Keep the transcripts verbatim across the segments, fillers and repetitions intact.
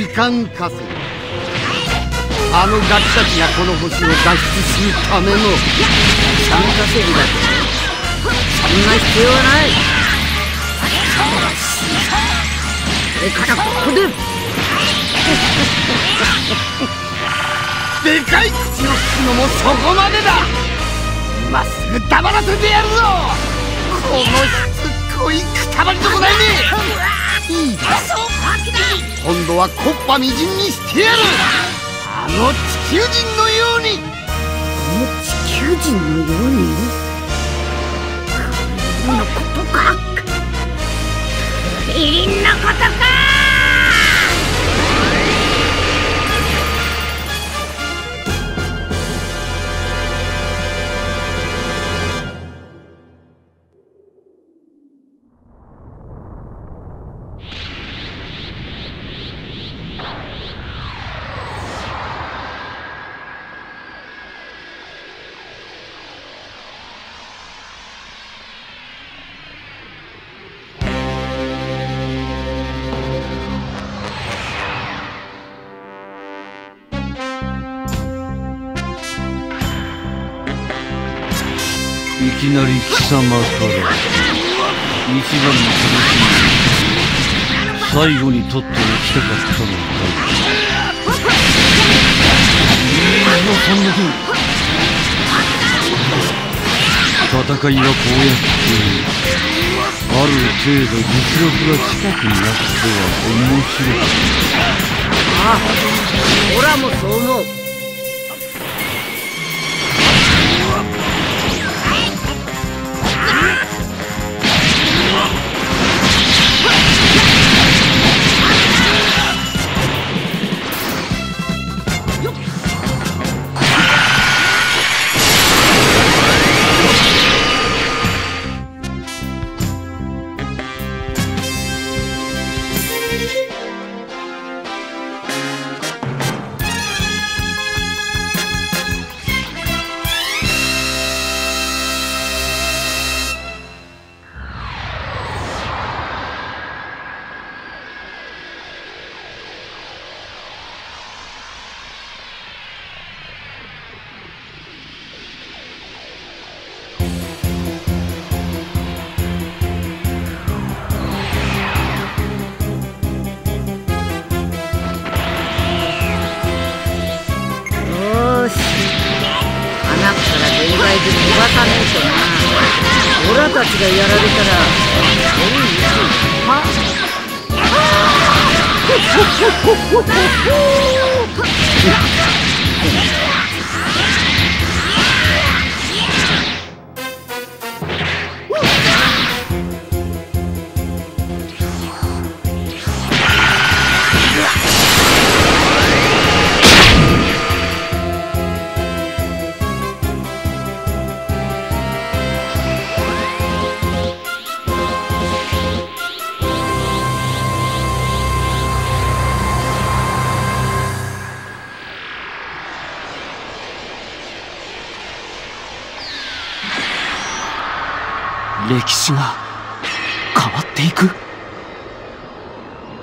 時間稼ぎ、あのガキたちがこの星を脱出するための時間稼ぎだと。そんな必要はない。でからここででかい口をつくのもそこまでだ。まっすぐ黙らせてやるぞ、このしつこいくたばりとこないね。いいか、今度は木っ端みじんにしてやる。あの地球人のように。あの地球人のようにこのことか、クリリンのことか。いきなり貴様から一番の苦しみ、最後にとっておきたかったのだ。いいぞ、山岳。戦いはこうやってある程度実力が近くなっては面白い。ああ、俺らもそう思う。オラたちがやられたらは歴史が変わっていく。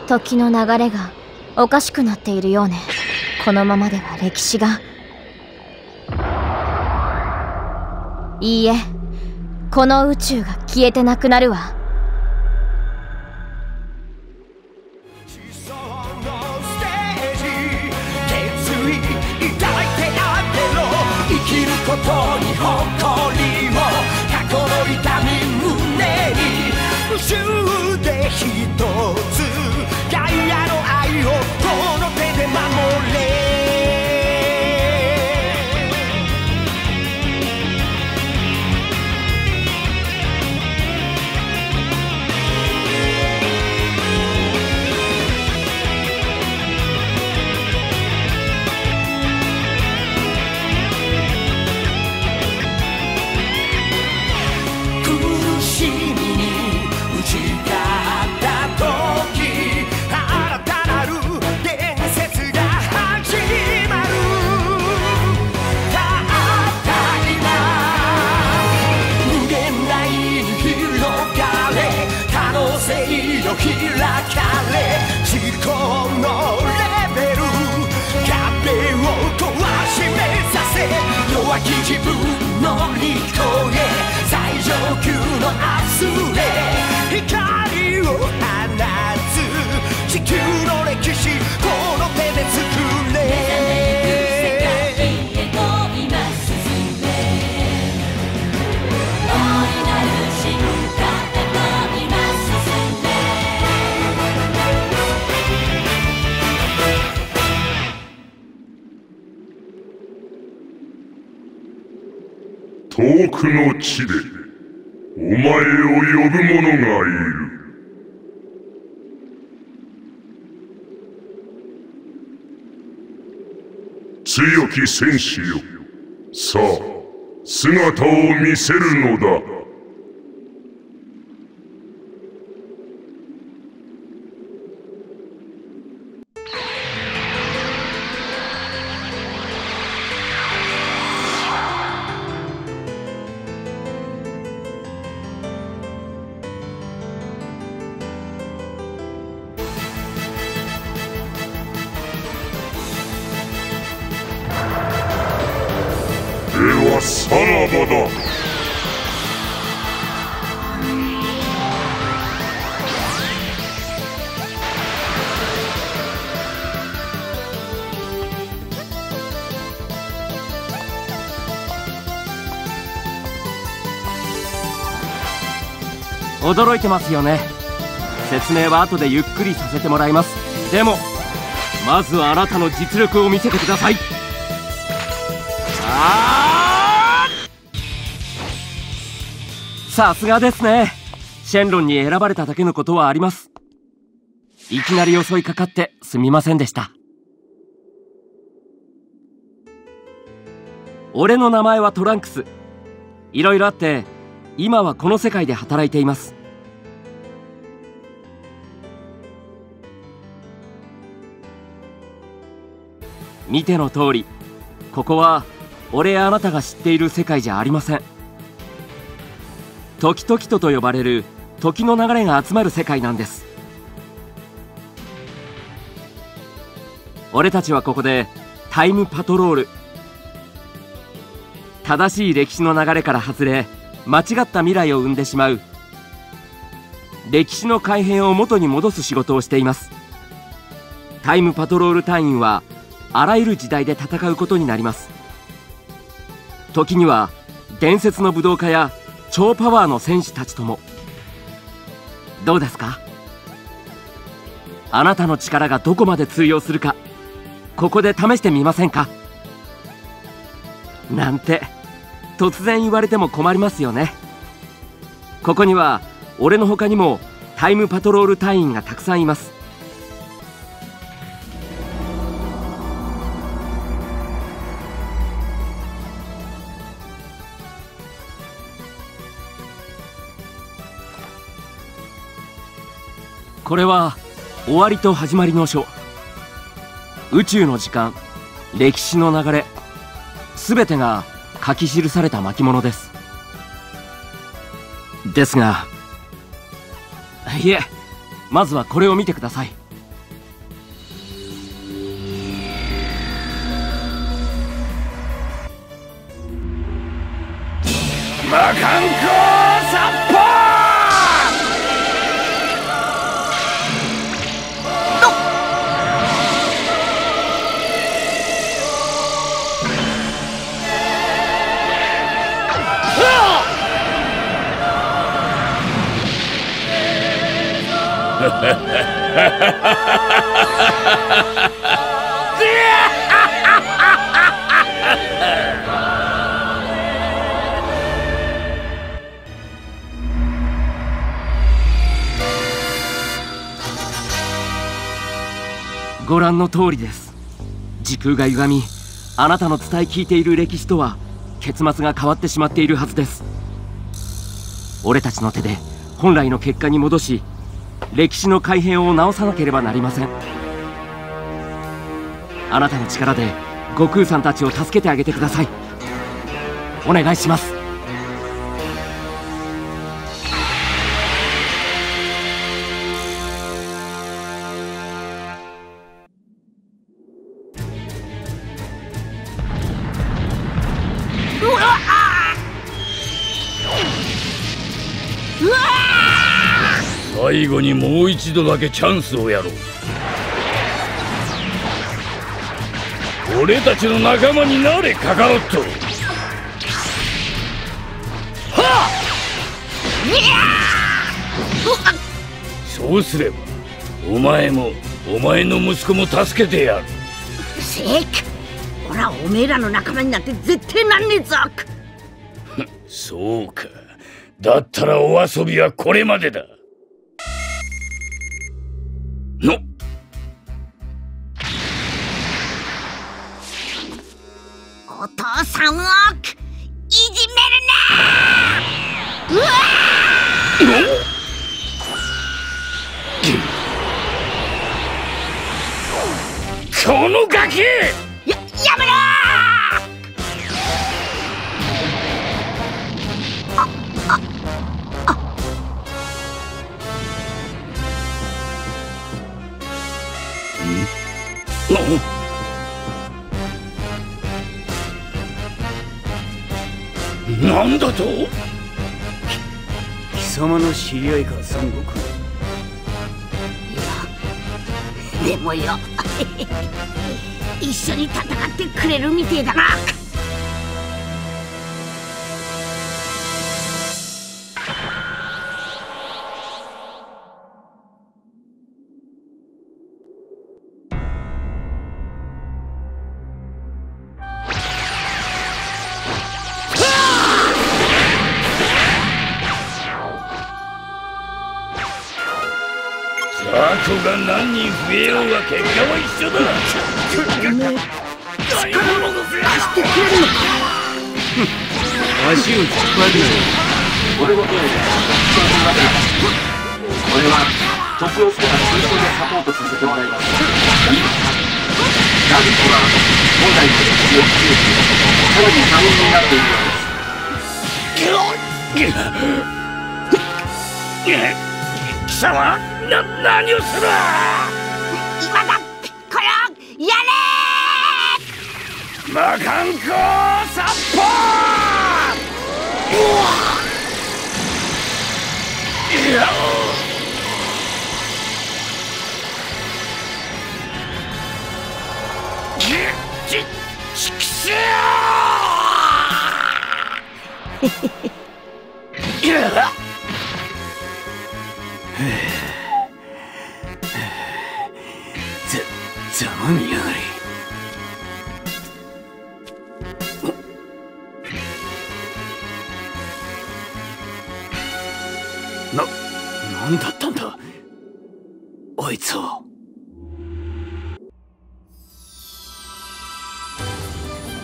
時の流れがおかしくなっているようね。このままでは歴史が、いいえ、この宇宙が消えてなくなるわ。生きることに誇りを、過去の痛み宇宙でひとつ、ガイアの愛をこの手で守れ。苦しみに打ち勝った時、新自分の利口で最上級のアスレ光を放つ地球の歴史この手で作れ目覚めていく世界へと今進め大いなる進化へと今進め遠くの地でお前を呼ぶ者がいる。強き戦士よ、さあ姿を見せるのだ。さらばだ。驚いてますよね。説明は後でゆっくりさせてもらいます。でもまずあなたの実力を見せてください。ああ、さすがですね。シェンロンに選ばれただけのことはあります。いきなり襲いかかってすみませんでした。俺の名前はトランクス。いろいろあって今はこの世界で働いています。見ての通り、ここは俺やあなたが知っている世界じゃありません。時々とと呼ばれる時の流れが集まる世界なんです。俺たちはここでタイムパトロール、正しい歴史の流れから外れ間違った未来を生んでしまう歴史の改変を元に戻す仕事をしています。タイムパトロール隊員はあらゆる時代で戦うことになります。時には伝説の武道家や超パワーの戦士たちとも。どうですか？あなたの力がどこまで通用するか、ここで試してみませんか？なんて突然言われても困りますよね。ここには俺の他にもタイムパトロール隊員がたくさんいます。これは終わりと始まりの書、宇宙の時間、歴史の流れ、全てが書き記された巻物です。ですが、いえ、まずはこれを見てください。魔漢光殺法。ご覧の通りです。時空が歪み、あなたの伝え聞いている歴史とは結末が変わってしまっているはずです。俺たちの手で本来の結果に戻し、歴史の改変を直さなければなりません。あなたの力で悟空さんたちを助けてあげてください。お願いします。うわ！最後にもう一度だけチャンスをやろう。俺たちの仲間になれ、カカロット。はっ、にゃー。そうすればお前もお前の息子も助けてやる。せっか、俺はおめえらの仲間になって絶対なんねえぞ。そうか、だったらお遊びはこれまでだ。のお父さんをいじめるな。うわっ、この崖！や、やめろ！あ、あ、あ。うん？あ。なんだと？貴様の知り合いか、三国。いや、でもよ。一緒に戦ってくれるみてえだな。雑魚が何人増えようが結果は一緒だ。力を出してくれるのか。足を引っ張るなよ。俺は徳之助が通常でサポートさせてもらいます。ラビットは本来の実力をさらに可能になっているようです。貴様、な、何をする。今だ、これをやれ。魔漢光殺法。うわ。いや。ぎ、ち、ちくしょう。いや。ざ、ざまみやがれ。な、何だったんだ、あいつは。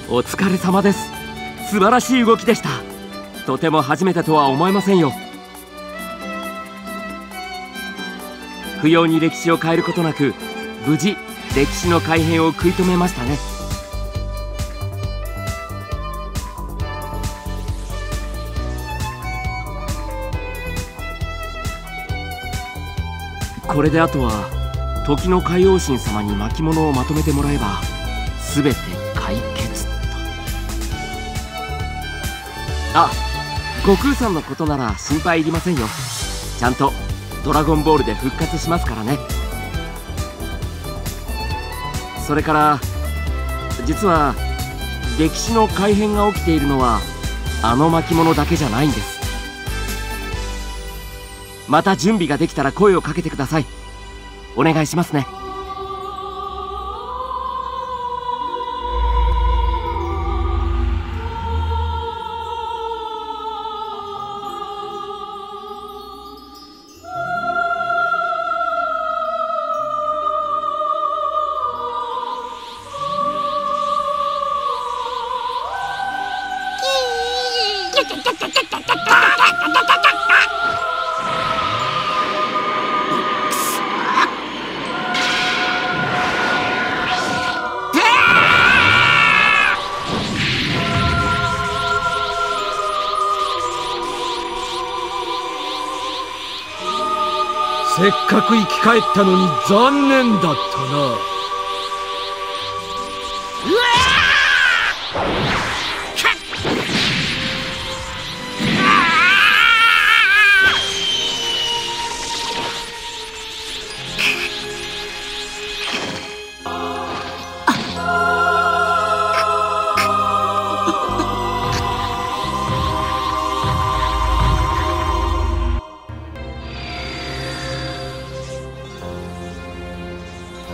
お疲れ様です。素晴らしい動きでした。とても初めてとは思えませんよ。不要に歴史を変えることなく、無事歴史の改変を食い止めましたね。これであとは時の海王神様に巻物をまとめてもらえば全て解決と。あ、悟空さんのことなら心配いりませんよ。ちゃんとドラゴンボールで復活しますからね。それから実は歴史の改変が起きているのはあの巻物だけじゃないんです。また準備ができたら声をかけてください。お願いしますね。せっかく生き返ったのに残念だったな。うわ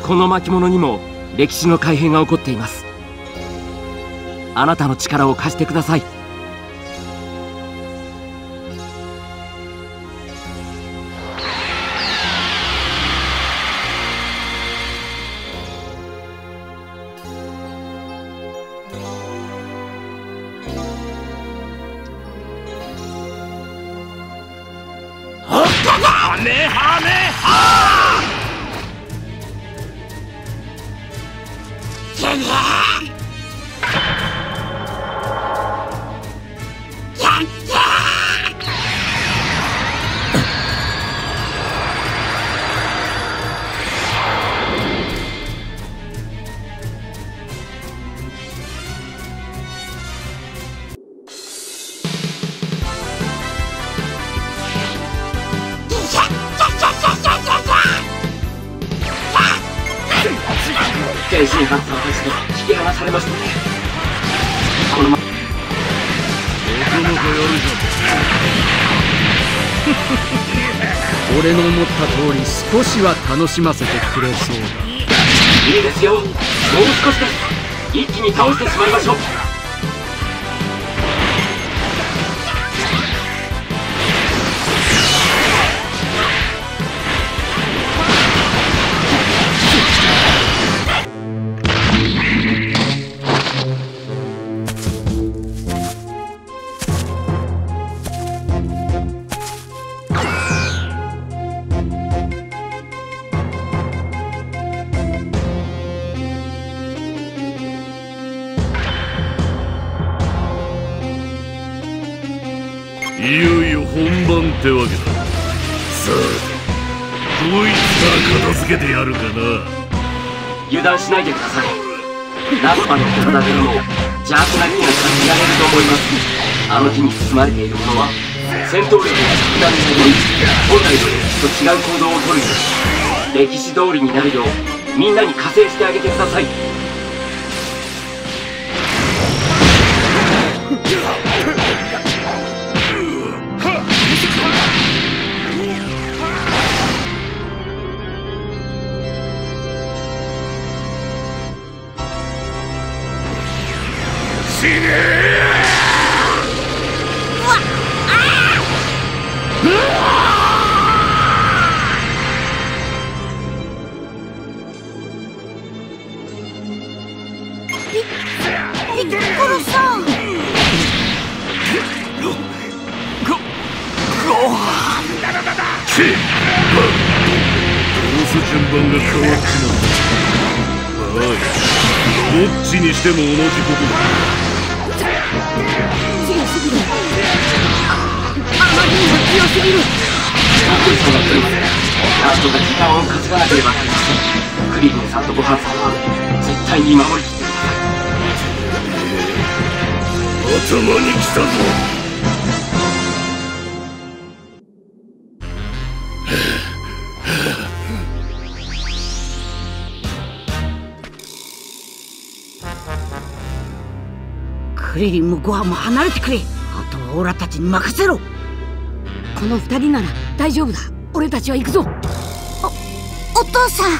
この巻物にも歴史の改変が起こっています。あなたの力を貸してください。少しは楽しませてくれそうだ。いいですよ、もう少しです。一気に倒してしまいましょう。ってわけだ。さあ、こいつは片付けてやるかな。油断しないでください。ラッパの体でも邪悪な気が見られると思います。あの木に包まれているものは戦闘力が低下しており、本来の歴史と違う行動をとるよう、歴史通りになるようみんなに加勢してあげてください。でも同じことだ。強すぎる。あまりにも強すぎる。こいつの車でラストが時間を稼がなければなりません。クリーンさんとごはんさんは絶対に守りきってください。頭に来たぞ。クリリンもご飯も離れてくれ。あとはオラたちに任せろ。この二人なら大丈夫だ。俺たちは行くぞ。お、お父さん。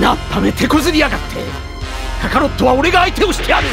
なっため手こずりやがって。カカロットは俺が相手をしてやる。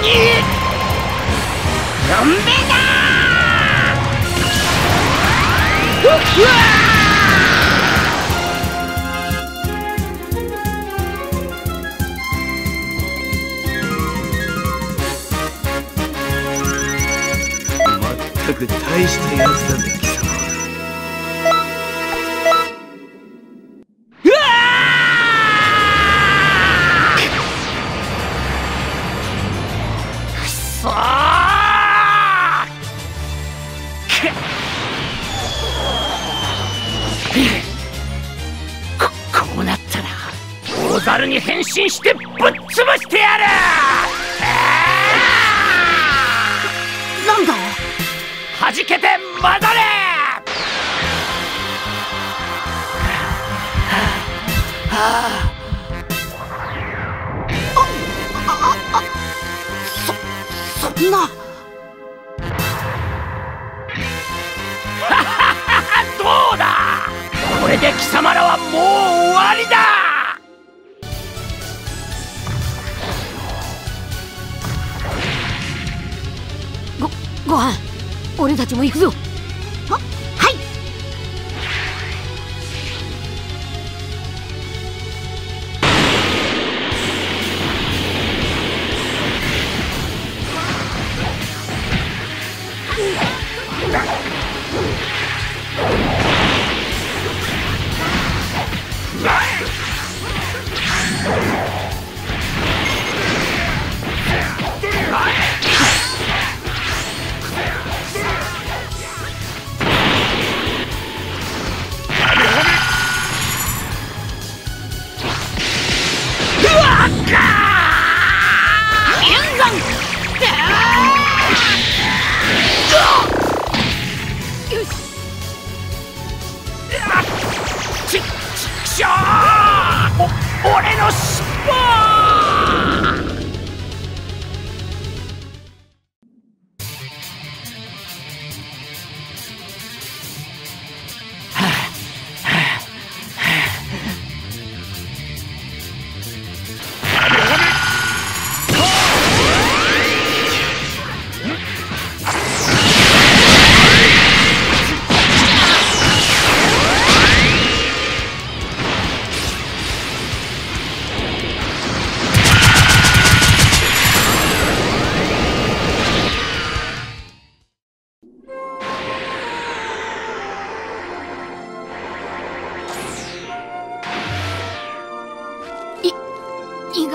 にのんべだー。うっうわー、大したやつだね、貴様。うわー！くっそー！こ、こうなったら大猿に変身してぶっ潰してやる！なんだ？はじけて戻れ！ああ、そ、そんな。ははは、どうだ！これで貴様らはもう終わりだ！ご、ご飯。俺たちも行くぞ。は、はい。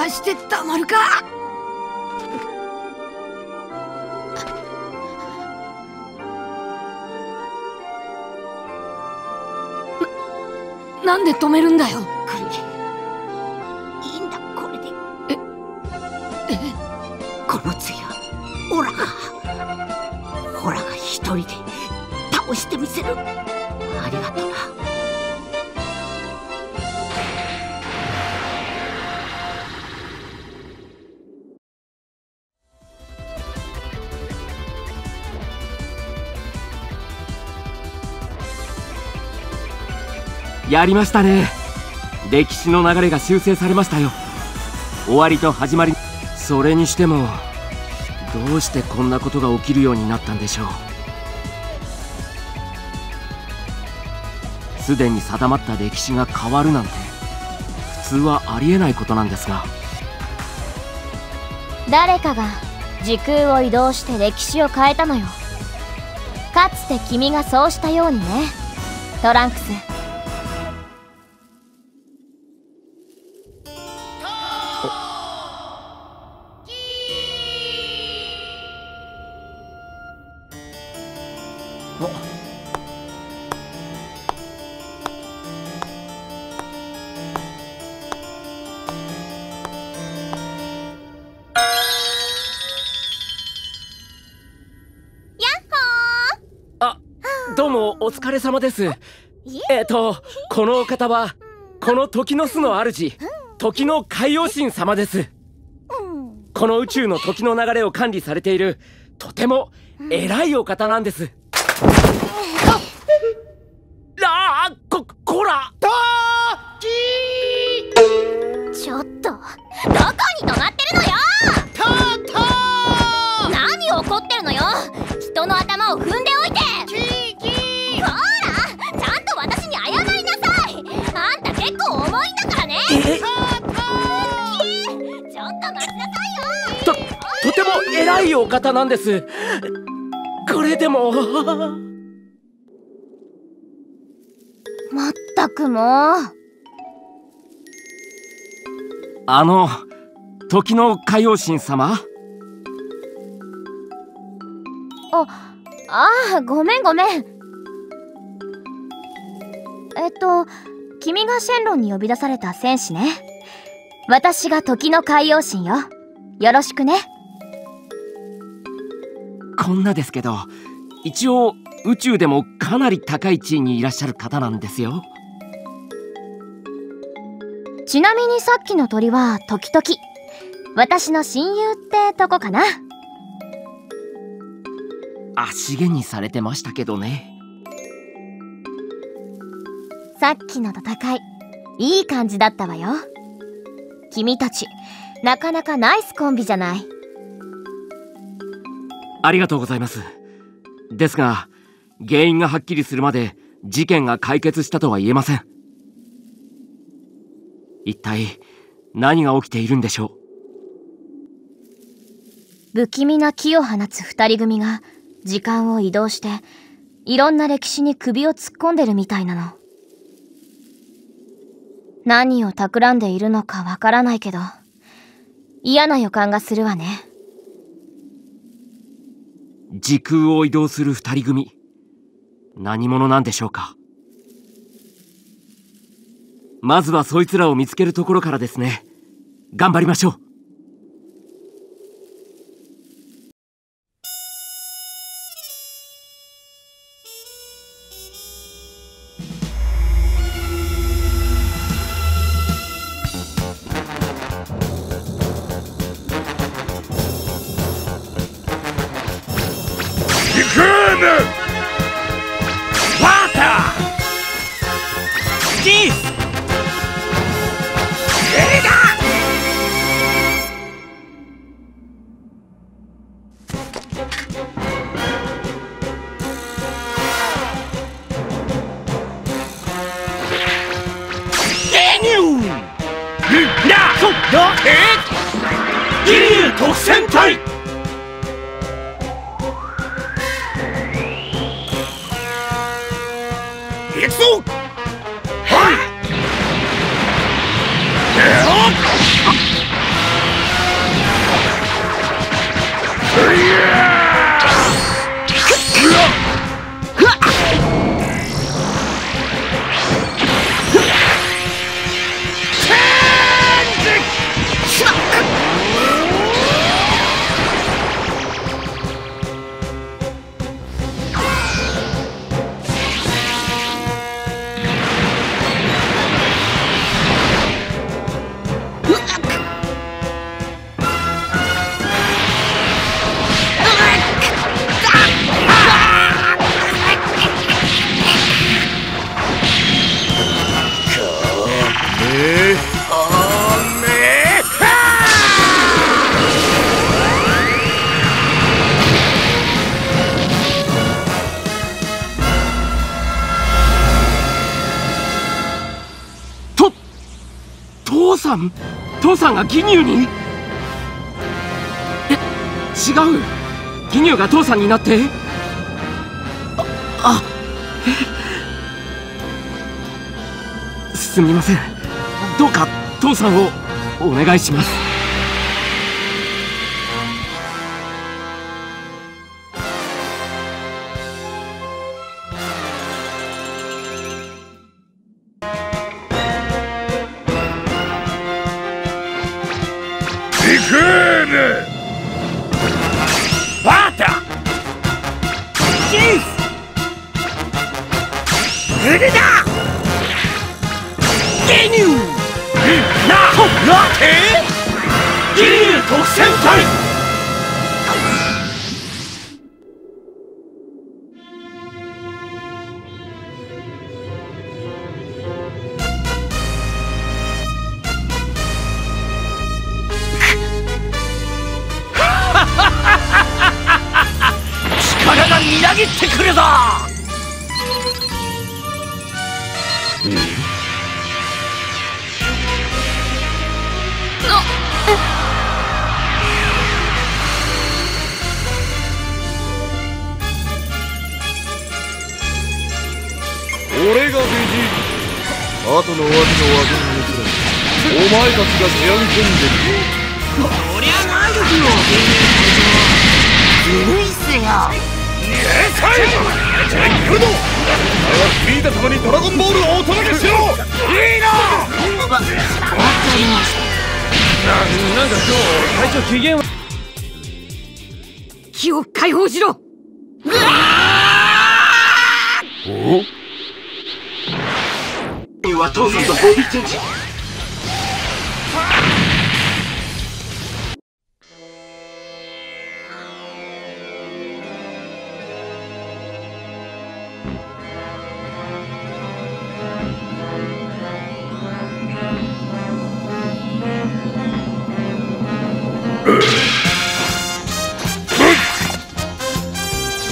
してたまるか。な、なんで止めるんだよ。これいいんだ、これで。ええ、この杖はオラがオラが一人で倒してみせる。ありがとな。やりましたね。歴史の流れが修正されましたよ。終わりと始まり。それにしてもどうしてこんなことが起きるようになったんでしょう。すでに定まった歴史が変わるなんて普通はありえないことなんですが、誰かが時空を移動して歴史を変えたのよ。かつて君がそうしたようにね、トランクス。お疲れ様です。えっとこのお方はこの時の巣の主、時の海王神様です。この宇宙の時の流れを管理されているとても偉いお方なんです。ああ、こ、こらとーきー、ちょっとどこに止まってるのよ。とーとーっと待ちなさいよ。ととても偉いお方なんです。これでもまったくもう。あの時の火曜神様。あああ、ごめんごめん。えっと君がシェンロンに呼び出された戦士ね。私が時の海洋神よ。よろしくね。こんなですけど、一応宇宙でもかなり高い地位にいらっしゃる方なんですよ。ちなみにさっきの鳥は時々、私の親友ってとこかな。足毛にされてましたけどね。さっきの戦い、いい感じだったわよ。君たち、なかなかナイスコンビじゃない。ありがとうございます。ですが、原因がはっきりするまで事件が解決したとは言えません。一体何が起きているんでしょう。不気味な気を放つ二人組が時間を移動して、いろんな歴史に首を突っ込んでるみたいなの。何を企んでいるのかわからないけど、嫌な予感がするわね。時空を移動する二人組、何者なんでしょうか。まずはそいつらを見つけるところからですね。頑張りましょう。父さんが義乳に？え、違う。義乳が父さんになって。あ、え、すみません。どうか父さんをお願いします。後の詫びの枠に移らお前たちが手上げ込んでみよう。こりゃないですよ、ずるいっすよ。えー、最後じゃあ行くぞ。お前は聞いたとこにドラゴンボールをお届けしろ。いいなぁ。わかりました。なんか今日、会長機嫌は気を解放しろ。うわぁおは父さんとボディチェンジ。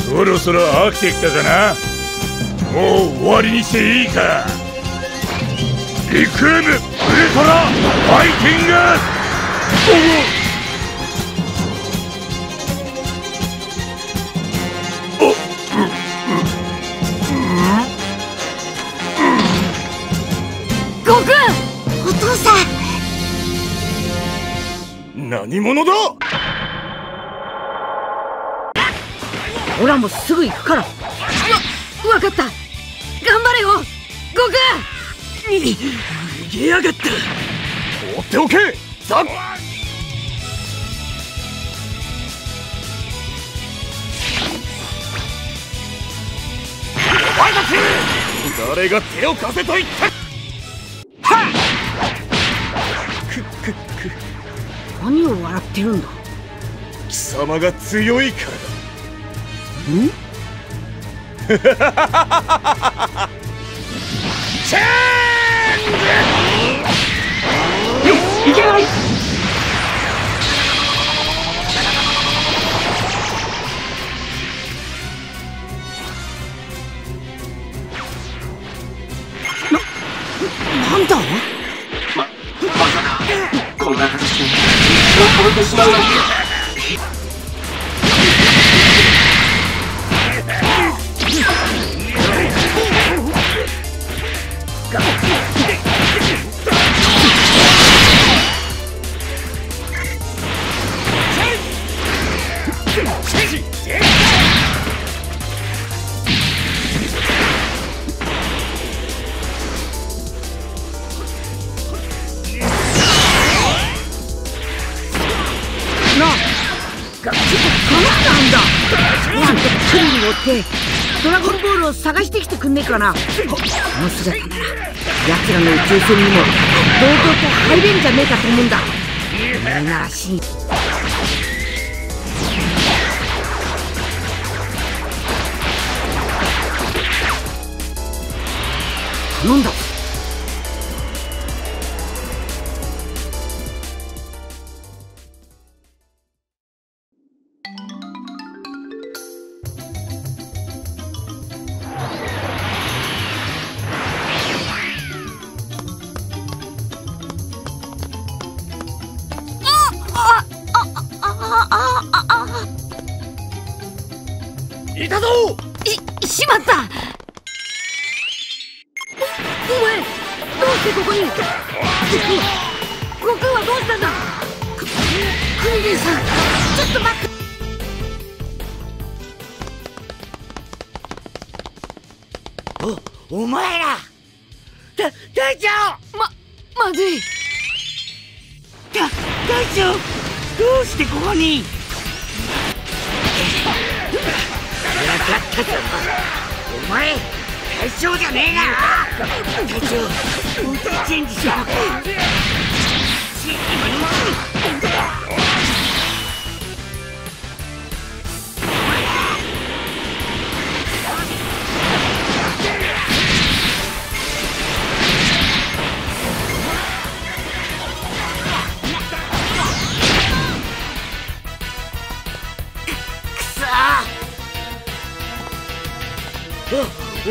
そろそろ飽きてきたかな。もう終わりにしていいか。リクエムウルトラファイティング。悟空、お父さん何者だ。オラもすぐ行くから。分かった、頑張れよ悟空。逃げやがった。放っておけザン。お前たち誰が手を貸せと言った。はっくっくっく、何を笑ってるんだ。貴様が強いからだ。んハハハハハハハ。チェーンいけない。な、なんだま、まさかこんな形で一度超えてしまうなんて。ドラゴンボールを探してきてくんねえかな。この姿なら奴らの宇宙船にも堂々と入れんじゃねえかと思うんだ。お前ならしい。頼んだ。いたぞ。い、しまった。お前、どうしてここに。悟空はどうしたんだ。ク、クリリンさん、ちょっと待って。お、お前ら。た、隊長。ま、まずい。た、隊長、どうしてここに。分かったぞお前、隊長じゃねえな。隊長、ボディチェンジしろ。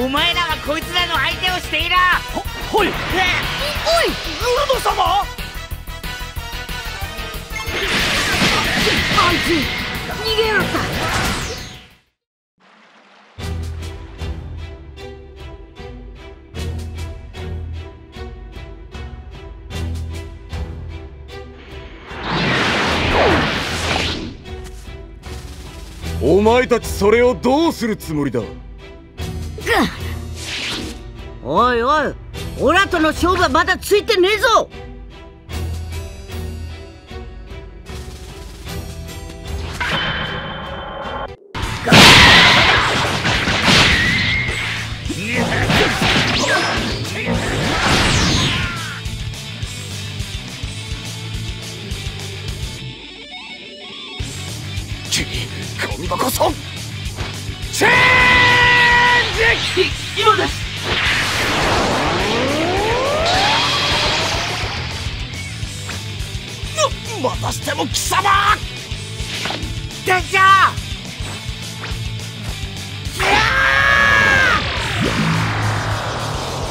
お前らはこいつらの相手をしていろ。ほ、はい、ね、おいグラド様。あいつ逃げやがった。お前たちそれをどうするつもりだ。おいおい、オラとの勝負はまだついてねえぞ。今度こそチェンジ。今です。またしても貴様。でんちゃん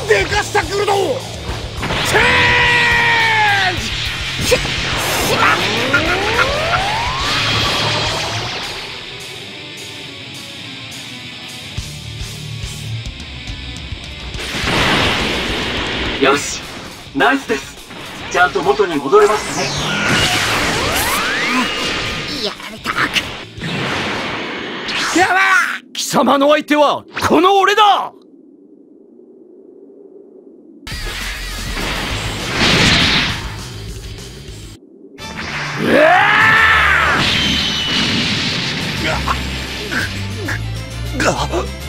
でかしたくるのチェンジししまっよし、ナイスです。ちゃんと元に戻れましたね。やめたく。貴様、貴様の相手はこの俺だ。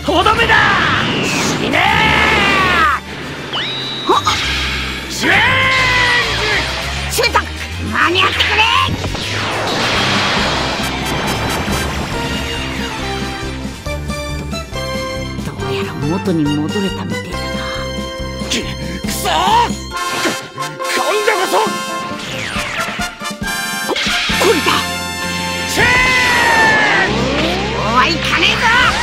とどめだ。死ね。シューンシュート間に合ってくれ。どうやら元に戻れたみたいだな。くくそー。今度こそここれだ。シューン。おはいかねえぞ。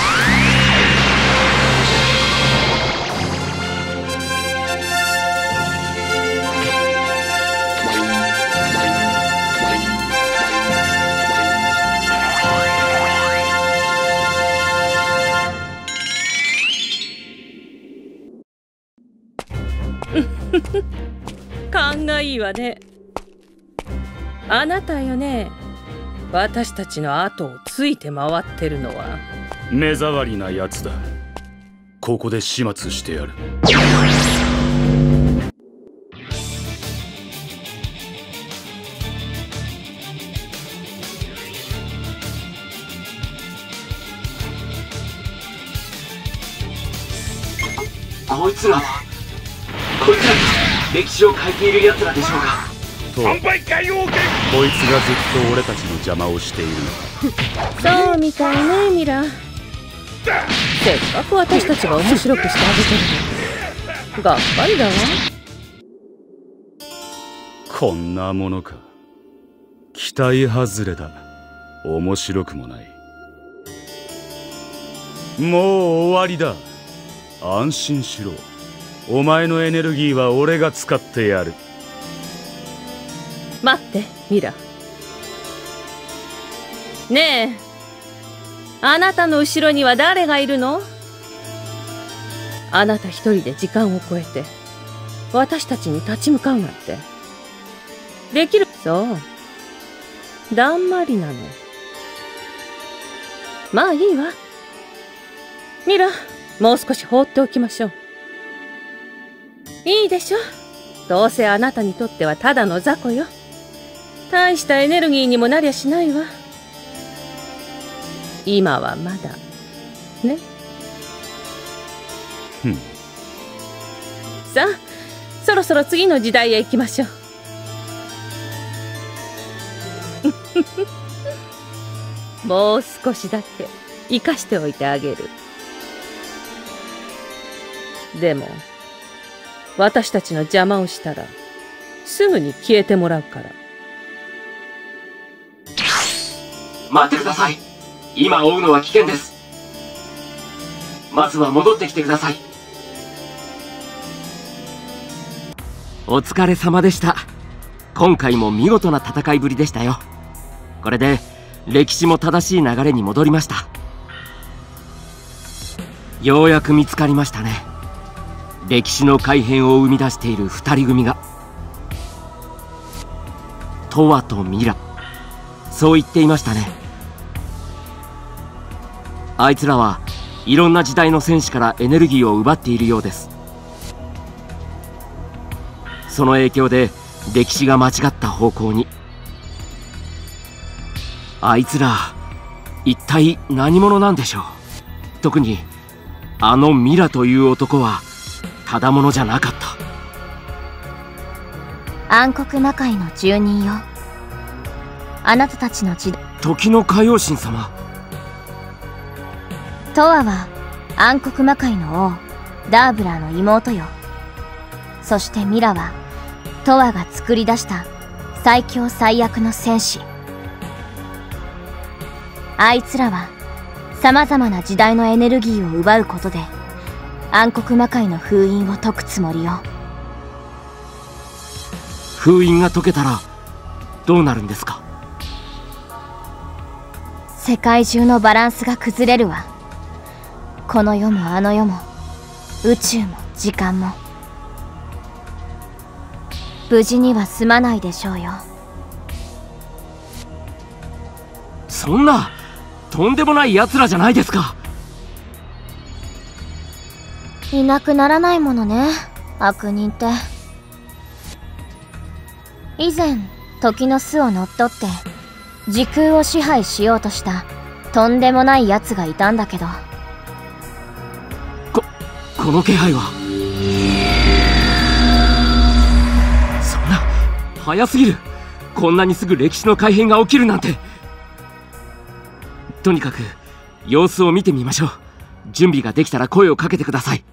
勘がいいわね。あなたよね、私たちの後をついて回ってるのは。目障りなやつだ。ここで始末してやる。こいつらこいつら歴史を変えている奴らでしょうか。とこいつがずっと俺たちの邪魔をしているのか。そうみたいね、ミラ。せっかく私たちが面白くしてあげてるのに、がっかりだわ。こんなものか。期待外れだ。面白くもない。もう終わりだ。安心しろ。お前のエネルギーは俺が使ってやる。待って、ミラ。ねえ、あなたの後ろには誰がいるの？あなた一人で時間を超えて私たちに立ち向かうなんてできる？そう、だんまりなの。まあいいわ、ミラ。もう少し放っておきましょう。いいでしょ。どうせあなたにとってはただの雑魚よ。大したエネルギーにもなりゃしないわ。今はまだね。ふん。さあ、そろそろ次の時代へ行きましょう。もう少しだけ生かしておいてあげる。でも私たちの邪魔をしたらすぐに消えてもらうから。待ってください。今追うのは危険です。まずは戻ってきてください。お疲れ様でした。今回も見事な戦いぶりでしたよ。これで歴史も正しい流れに戻りました。ようやく見つかりましたね。歴史の改変を生み出しているふたり組が。トワとミラ、そう言っていましたね。あいつらはいろんな時代の戦士からエネルギーを奪っているようです。その影響で歴史が間違った方向に。あいつら一体何者なんでしょう。特にあのミラという男はただものじゃなかった。暗黒魔界の住人よ、あなたたちの時代。時の海王神様。トアは暗黒魔界の王ダーブラーの妹よ。そしてミラはトアが作り出した最強最悪の戦士。あいつらはさまざまな時代のエネルギーを奪うことで暗黒魔界の封印を解くつもりよ。封印が解けたらどうなるんですか？世界中のバランスが崩れるわ。この世もあの世も宇宙も時間も。無事には済まないでしょうよ。そんなとんでもない奴らじゃないですか。いなくならないものね、悪人って。以前時の巣を乗っ取って時空を支配しようとしたとんでもない奴がいたんだけど。ここの気配は。そんな早すぎる。こんなにすぐ歴史の改変が起きるなんて。とにかく様子を見てみましょう。準備ができたら声をかけてください。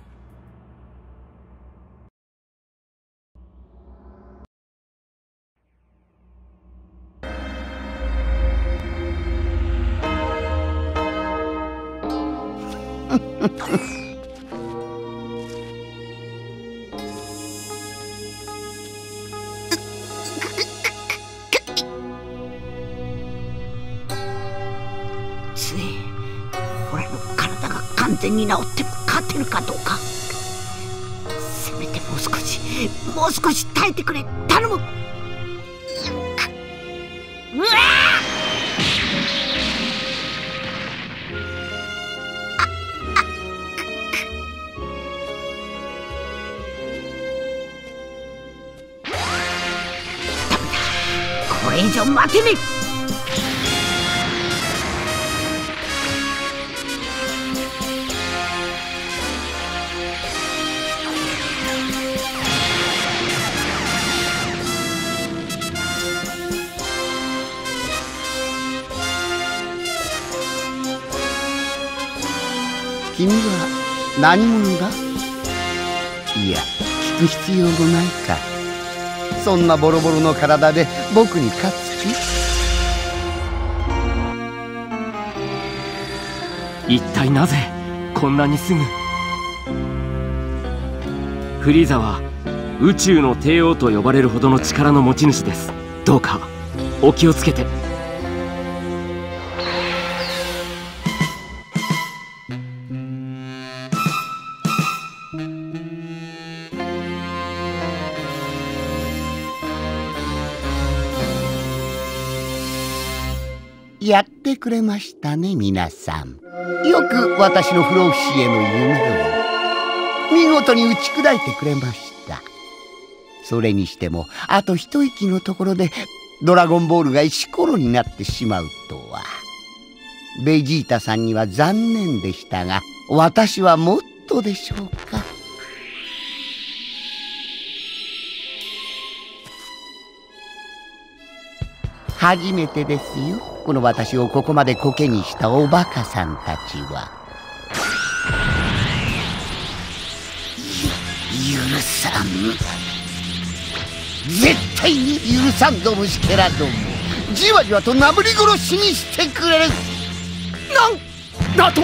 に治っても勝てるかどうか。せめてもう少しもう少し耐えてくれ、頼む。うわあ、ダメだ、これ以上待てねえ。君は何者だ？いや、聞く必要もないか。そんなボロボロの体で僕に勝つ気？一体なぜこんなにすぐ。フリーザは宇宙の帝王と呼ばれるほどの力の持ち主です。どうかお気をつけて。やってくれましたね、皆さん。よく私の不老不死への夢を見事に打ち砕いてくれました。それにしてもあと一息のところでドラゴンボールが石ころになってしまうとは。ベジータさんには残念でしたが、私はもっとでしょうか。初めてですよ、この私をここまでコケにしたおバカさんたちは。ゆ許さん、絶対に許さんどもしけらども、じわじわとなぶり殺しにしてくれる。なんだと。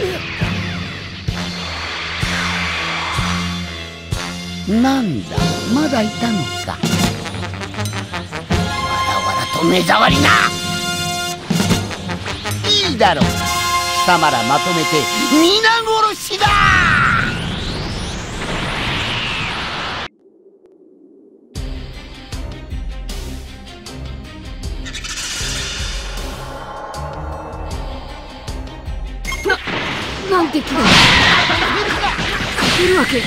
なんだ、まだいたのか。目障りな。いいだろう、貴様らまとめて皆殺しだ。なできる。勝てるわけないで。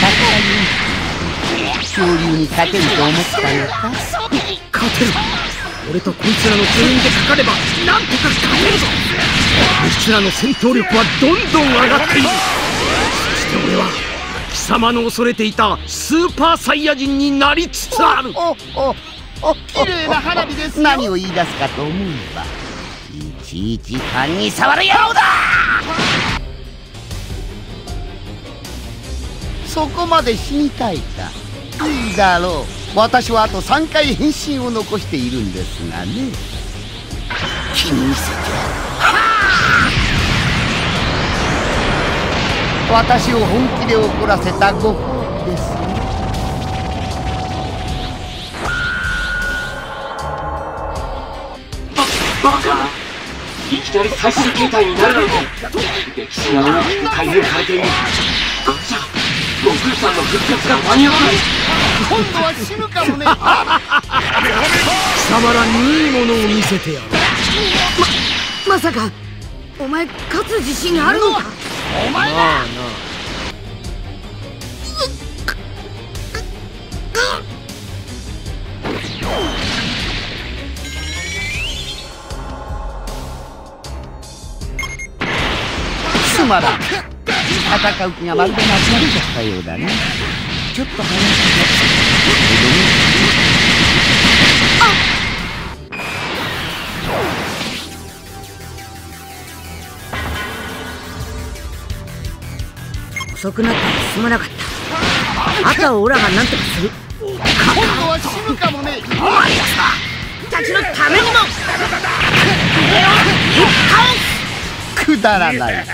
たったに恐竜に勝てると思ったのか。勝てる。俺とこいつらの全員でかかればなんとか勝てるぞ。こいつらの戦闘力はどんどん上がっている。そして俺は貴様の恐れていたスーパーサイヤ人になりつつある。綺麗な花火ですよ。何を言い出すかと思えばいちいち勘に触る野郎だ。そこまで死にたいか。いいだろう。私はあとさんかい変身を残しているんですがね。君にせて私を本気で怒らせたご褒美です。いきなり最終形態になるのに歴史が大きく改変されている。どっちだ。悟空さんの復活が間に合わない。今度は死ぬかもね。貴様らにいいものを見せてやる。ま、まさかお前勝つ自信があるのか。お前だ。まだ戦う気がまるでなくなっちゃったようだね。ちょっと話してみて。遅くなったらすまなかった。あとはオラが何とかする。今度は死ぬかもね。お前たちのためにもくだらない。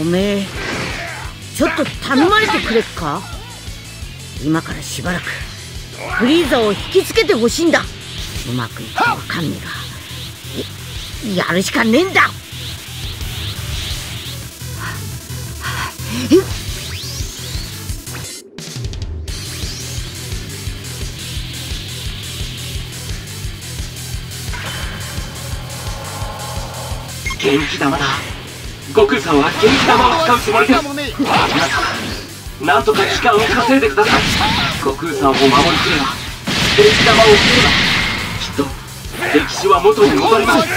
おめえちょっと頼まれてくれっか。今からしばらくフリーザを引きつけてほしいんだ。うまくいったら神がやるしかねえんだ。元気玉だ。悟空さんは元気玉を使うつもりです。皆さん、なんとか時間を稼いでください。悟空さんを守りきれば、元気玉を受ければ、きっと歴史は元に戻ります。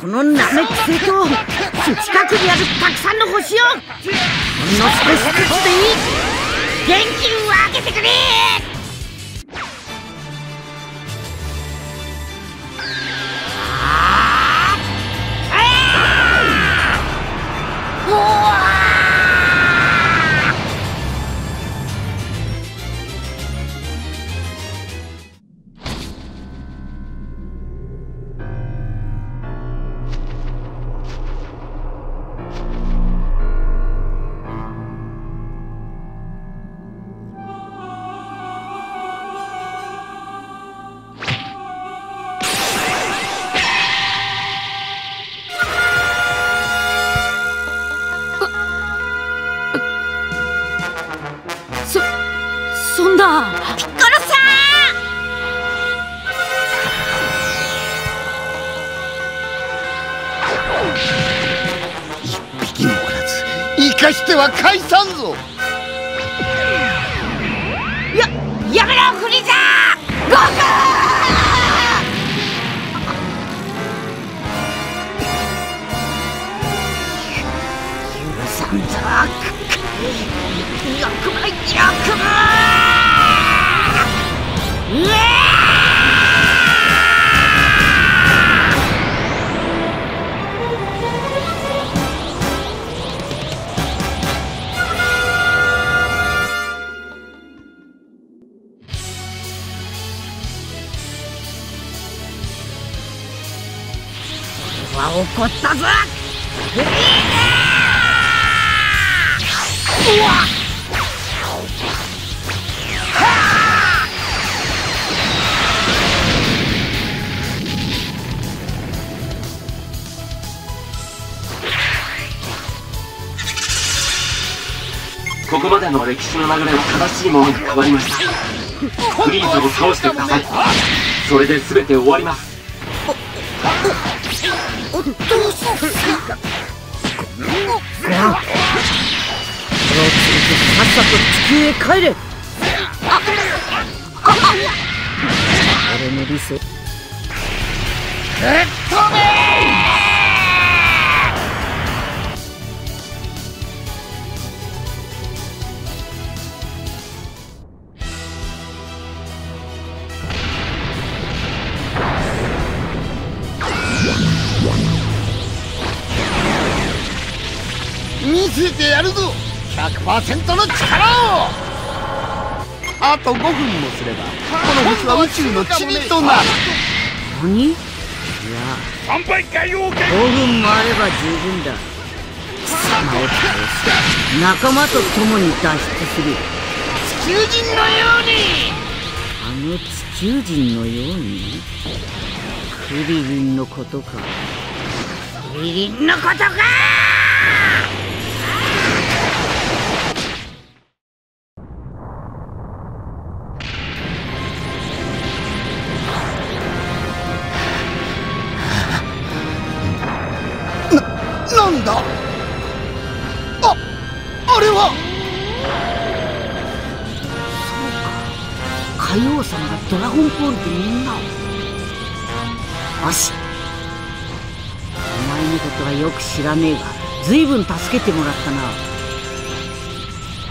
このナメキ星と近くにあるたくさんの星をほんの少しずつでいい元気をあげてくれ。解散ぞ。ややめろフリーザー。ゴーゴー許さんぞ。よくないよくない。うえ怒ったぞ。フリーザー。うわっここまでの歴史の流れは正しいものに変わりました。フリーザを倒してください。それで全て終わります。れ、俺のリス。ぶっ飛べー！見せてやるぞ ひゃくパーセント の力を。あとごふんもすればこの星は宇宙の塵となる。何？いやごふんもあれば十分だ。貴様を倒して仲間と共に脱出する。地球人のように。あの地球人のように。クリリンのことか。クリリンのことか。ドラゴンポールってみんな。よし、お前のことはよく知らねえが随分助けてもらったな。だ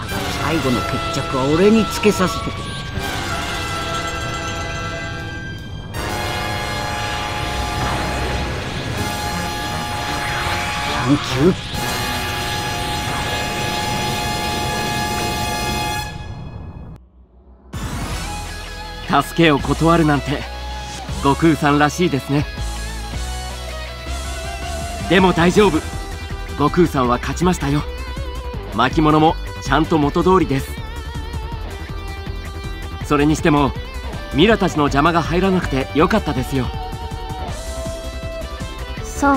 が最後の決着は俺につけさせてくれ。サンキュー。助けを断るなんて悟空さんらしいですね。でも大丈夫、悟空さんは勝ちましたよ。巻物もちゃんと元通りです。それにしてもミラたちの邪魔が入らなくてよかったですよ。そう、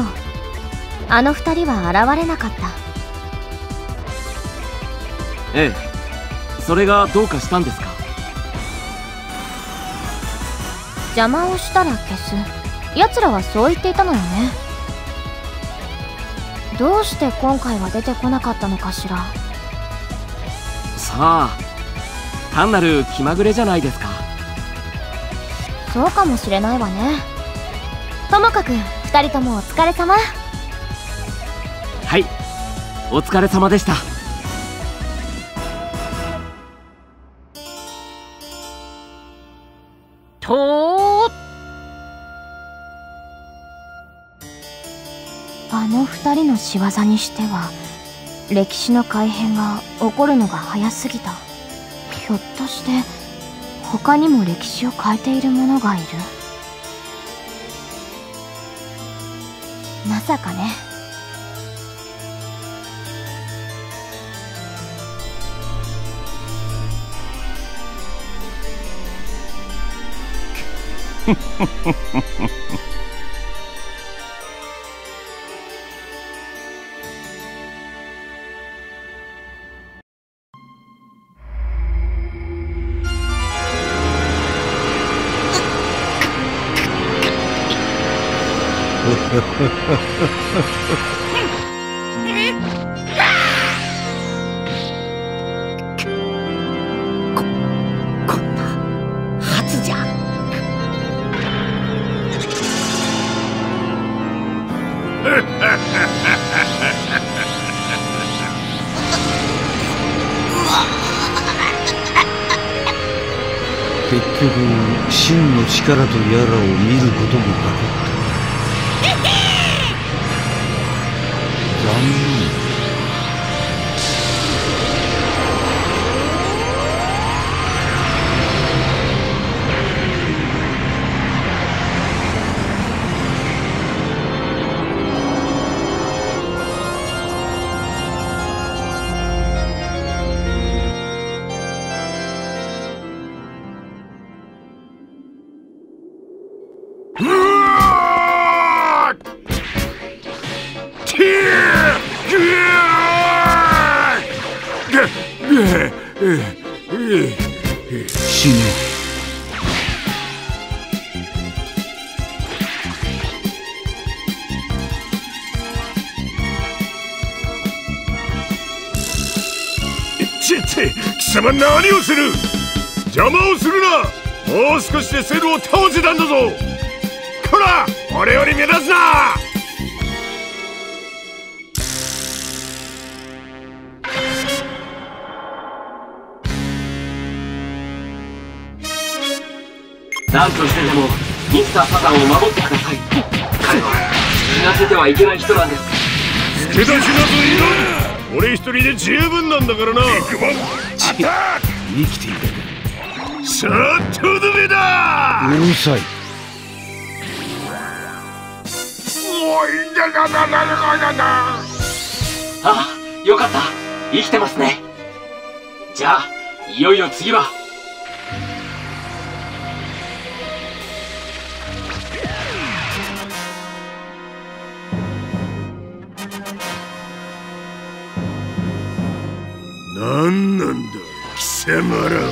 あの二人は現れなかった。ええ、それがどうかしたんですか？邪魔をしたら消す、奴らはそう言っていたのよね。どうして今回は出てこなかったのかしら。さあ、単なる気まぐれじゃないですか。そうかもしれないわね。ともかくふたりともお疲れ様。はい、お疲れ様でした。ふたりの仕業にしては歴史の改変が起こるのが早すぎた。ひょっとして他にも歴史を変えている者がいる。まさかね。結局真の力とやらを見ることもなかった。残念。しって貴様何をする。邪魔をするな。もう少しでセルを倒せたんだぞ。こら、俺より目立つな。なんとしてでもミスターサタンを守ってください。彼は死なせてはいけない人なんです。捨て出しなどいらん。俺一人で十分なんだからな。ビッグマンアタック。生きている。シャットゥデメだ。うるさい。おいだだだだだだ。あ、よかった。生きてますね。じゃあいよいよ次は。なんなんだ貴様らは。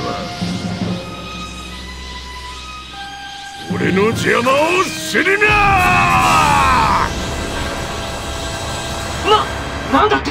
俺の邪魔をするな。な、なんだって。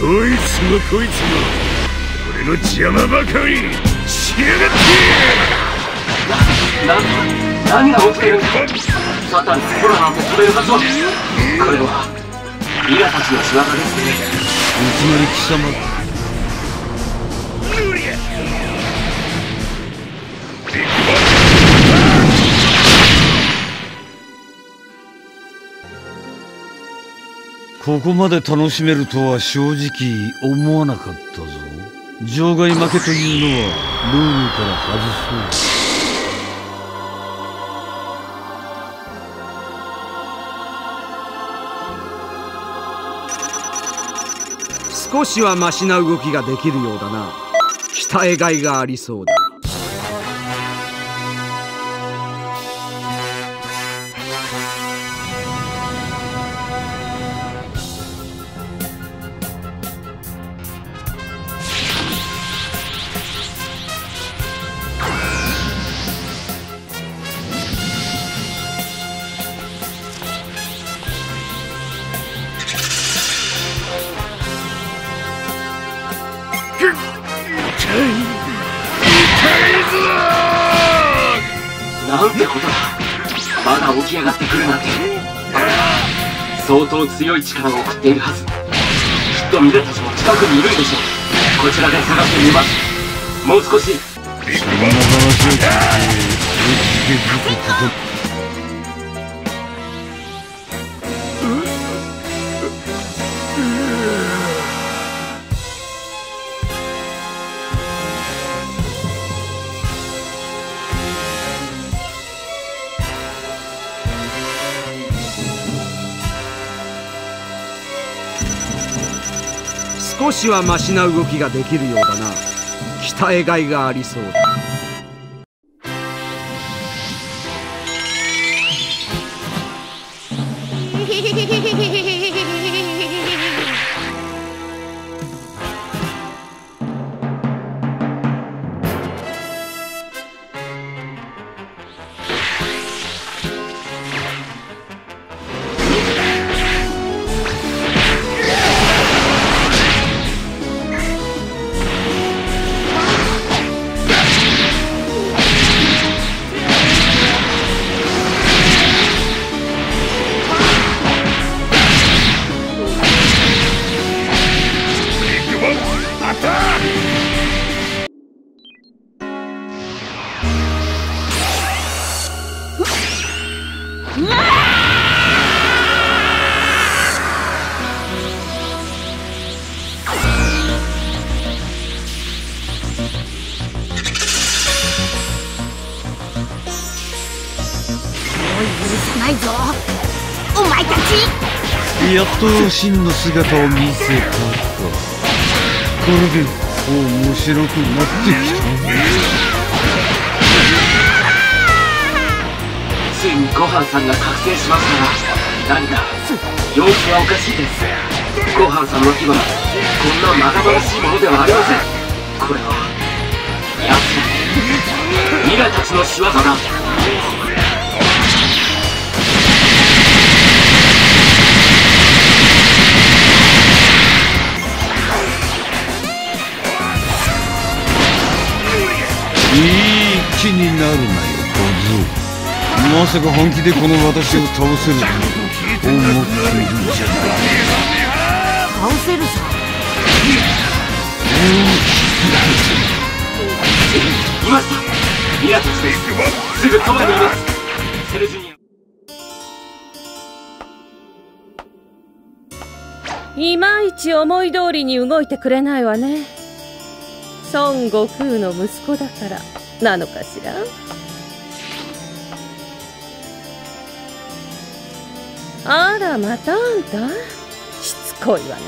こいつもこいつも俺の邪魔ばかりしやがって。な、な、何が起きているんだ。サタンの心なんて止めるはずは。これはミラたちの仕業ですね。いつまで貴様無理や。ここまで楽しめるとは正直思わなかったぞ。場外負けというのはルールから外そう。少しはマシな動きができるようだな。鍛えがいがありそうだ。なんてことだ。まだ起き上がってくるなんて。相当強い力を送っているはず。きっとミラたちも近くにいるんでしょう。こちらで探してみます。もう少し。ビッグマンの少しはマシな動きができるようだな。鍛えがいがありそうだ。やっと真の姿を見せたか。これで面白くなってきたね。ついにごはんさんが覚醒しましたが、何か様子がおかしいです。ごはんさんの牙はこんなまがまがしいものではありません。これはやつミラたちの仕業だ。いい気になるなよ、小僧。まさか本気でこの私を倒せると思っているんじゃない。倒せるさ。いました。ミラたちです。すぐそばにいます。セルジュニア。いまいち思い通りに動いてくれないわね。孫悟空の息子だからなのかしら。あら、またあんたしつこいわね。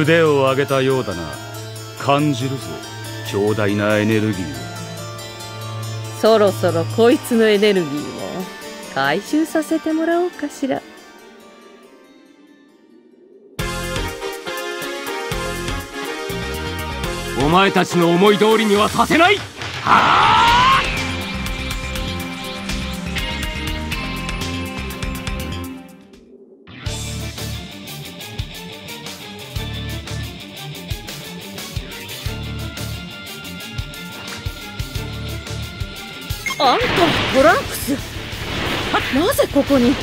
腕を上げたようだな。感じるぞ、強大なエネルギーを。そろそろこいつのエネルギーを回収させてもらおうかしら。お前たちの思い通りにはさせない。はあんた、トランクス、なぜここに。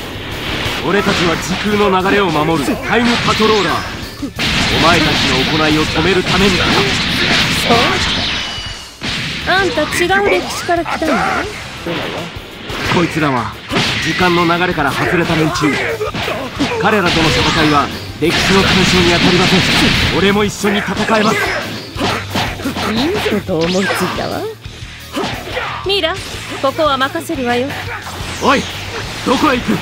俺たちは時空の流れを守るタイムパトローラー。お前たちの行いを止めるためにだ。そうあんた違う歴史から来たんだね。こいつらは時間の流れから外れた連中。彼らとの戦いは歴史の干渉に当たりません。俺も一緒に戦えます。いいこと思いついたわ。ミラ、ここは任せるわよ。おい、どこへ行く。お前たちの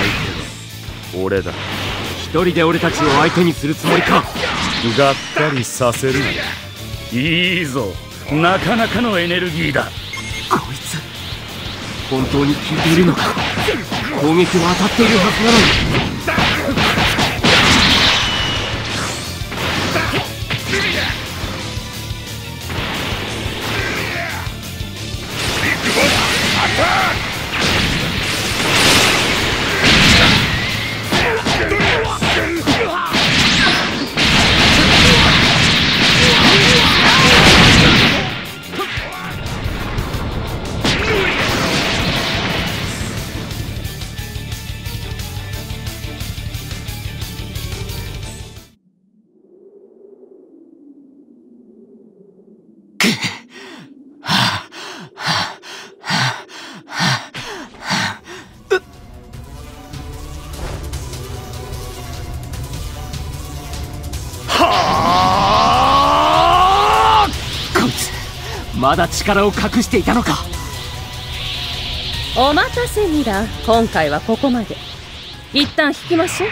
相手は俺だ。一人で俺たちを相手にするつもりか。がったりさせる。いいぞ、なかなかのエネルギーだ。こいつ本当に効いているのか。攻撃は当たっているはずなのに。まだ力を隠していたのか。お待たせミラ、今回はここまで。一旦引きましょ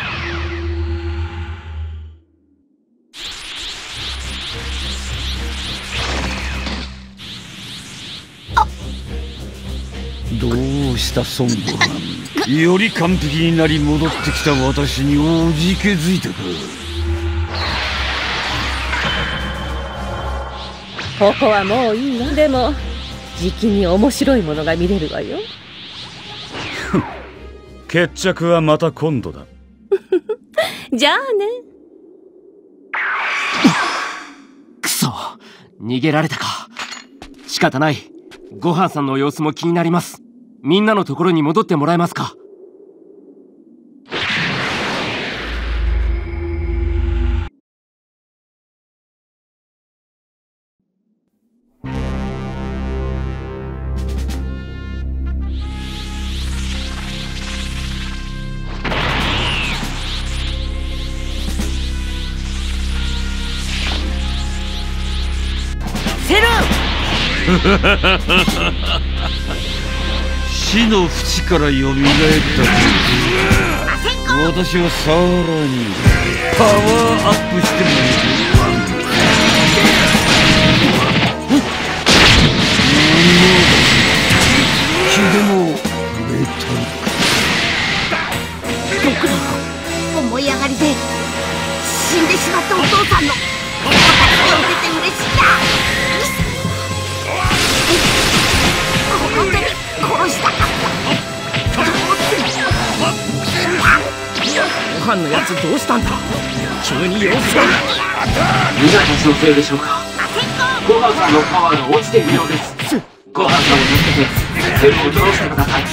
う。どうした孫悟飯。より完璧になり戻ってきた私におじけづいたか。ここはもういいわ。でもじきに面白いものが見れるわよ。決着はまた今度だ。じゃあね。くそ、逃げられたか。仕方ない。ごはんさんの様子も気になります。みんなのところに戻ってもらえますか。死の淵から蘇った私はさらにパワーアップしてもらえる。しまったお父さんのお宝を受けて嬉しいや。本当に殺したかった。ご飯のやつどうしたんだ。急に様子が。ミナたちのせいでしょうか。ご飯さんのパワーが落ちているようです。ご飯さんを助けて全部を倒してください。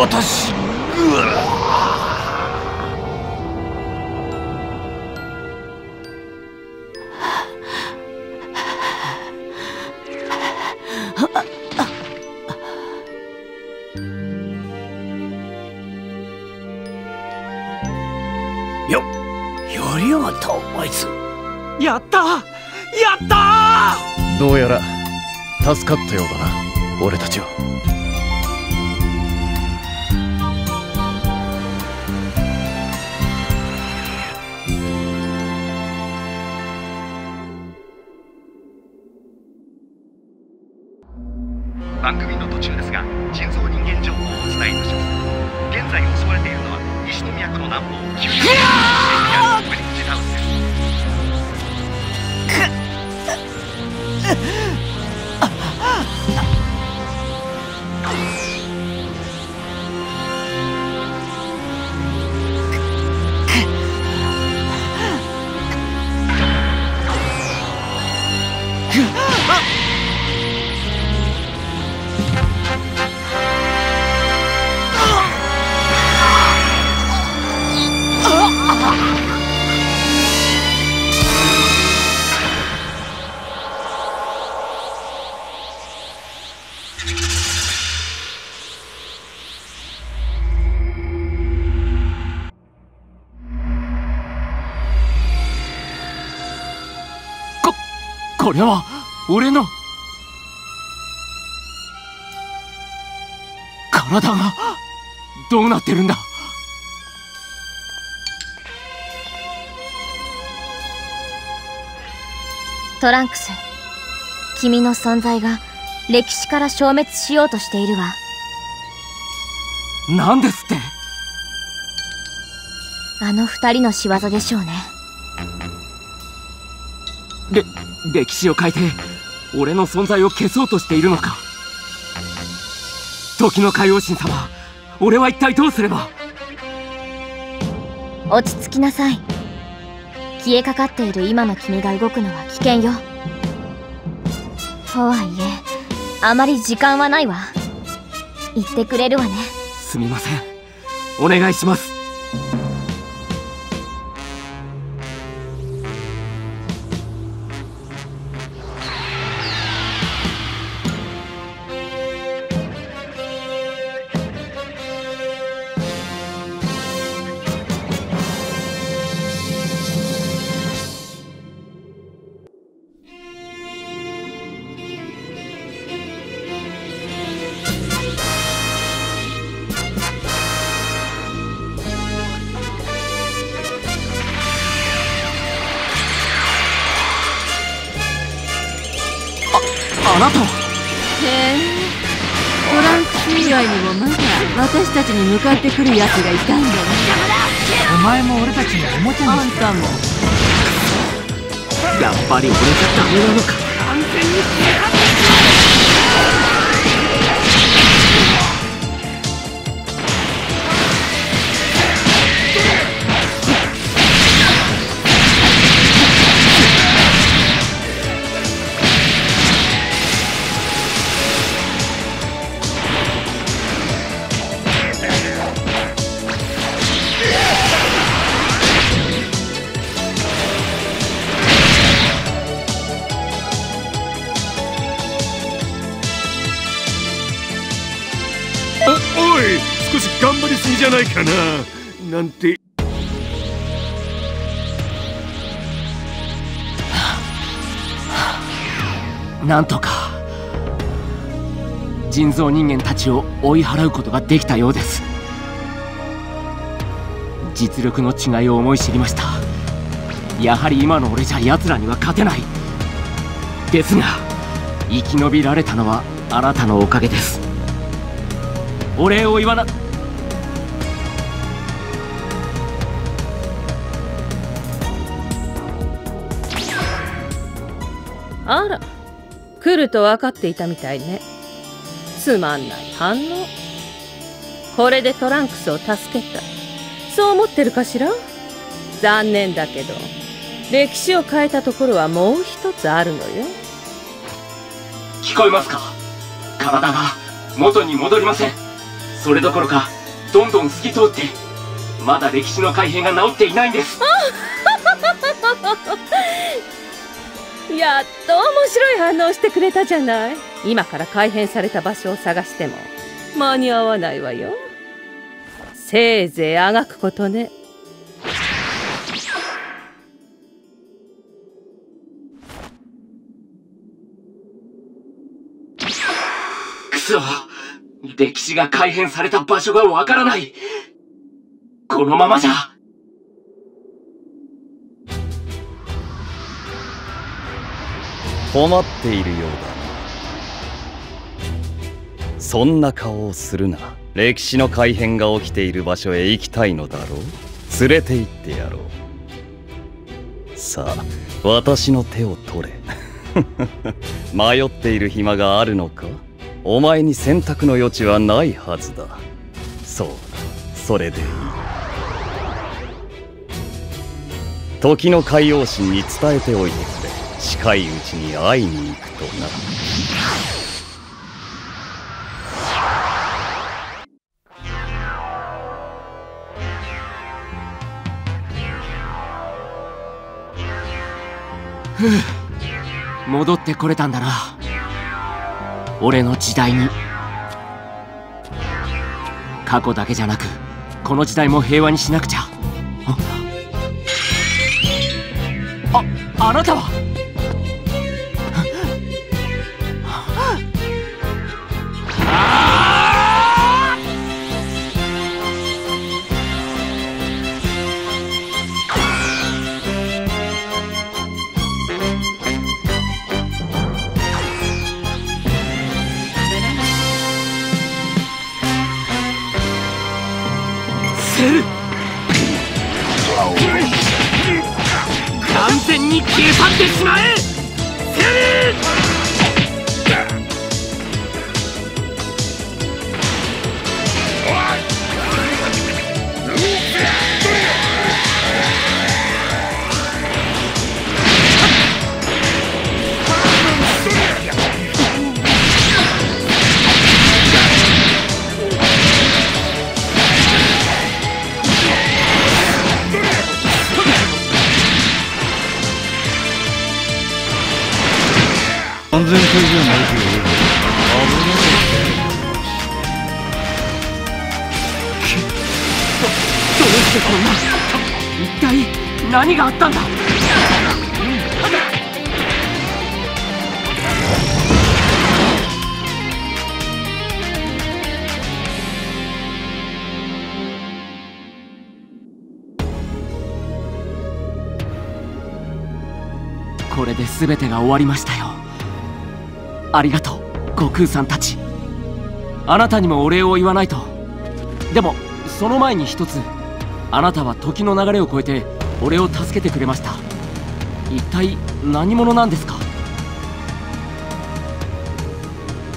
私よやりやがったあいつ。やったやった。どうやら助かったようだな俺たちは。番組の途中ですが、人造人間情報をお伝えいたします。現在襲われているのは西宮区の南方九州にあるブリッジタウンです。これは俺の体がどうなってるんだ。トランクス、君の存在が歴史から消滅しようとしているわ。何ですって。あの二人の仕業でしょうね。れ歴史を変えて俺の存在を消そうとしているのか。時の海王神様、俺は一体どうすれば。落ち着きなさい。消えかかっている今の君が動くのは危険よ。とはいえあまり時間はないわ。言ってくれるわね。すみません、お願いします。あなたは。へえ、トランクス以外にもまだ私たちに向かってくるやつがいたんだね。お前も俺たちのおもちゃに。あんたもやっぱり俺がダメなのか。完全にじゃないかななんて。なんとか人造人間たちを追い払うことができたようです。実力の違いを思い知りました。やはり今の俺じゃ奴らには勝てない。ですが生き延びられたのはあなたのおかげです。お礼を言わな。あら、来ると分かっていたみたいね。つまんない反応。これでトランクスを助けた、そう思ってるかしら。残念だけど歴史を変えたところはもう一つあるのよ。聞こえますか。体が元に戻りません。それどころかどんどん透き通って、まだ歴史の改変が治っていないんです。やっと面白い反応してくれたじゃない。今から改変された場所を探しても間に合わないわよ。せいぜいあがくことね。くそ、歴史が改変された場所がわからない。このままじゃ。困っているようだな。そんな顔をするな。歴史の改変が起きている場所へ行きたいのだろう。連れて行ってやろう。さあ、私の手を取れ。迷っている暇があるのか。お前に選択の余地はないはずだ。そうだ、それでいい。時の海王神に伝えておいてくれ。近いうちに会いに行くとな。ふう、戻ってこれたんだな、俺の時代に。過去だけじゃなくこの時代も平和にしなくちゃ。あ、あなたは。何があったんだ。これで全てが終わりましたよ。ありがとう悟空さんたち。あなたにもお礼を言わないと。でもその前に一つ、あなたは時の流れを越えて俺を助けてくれました。一体何者なんですか。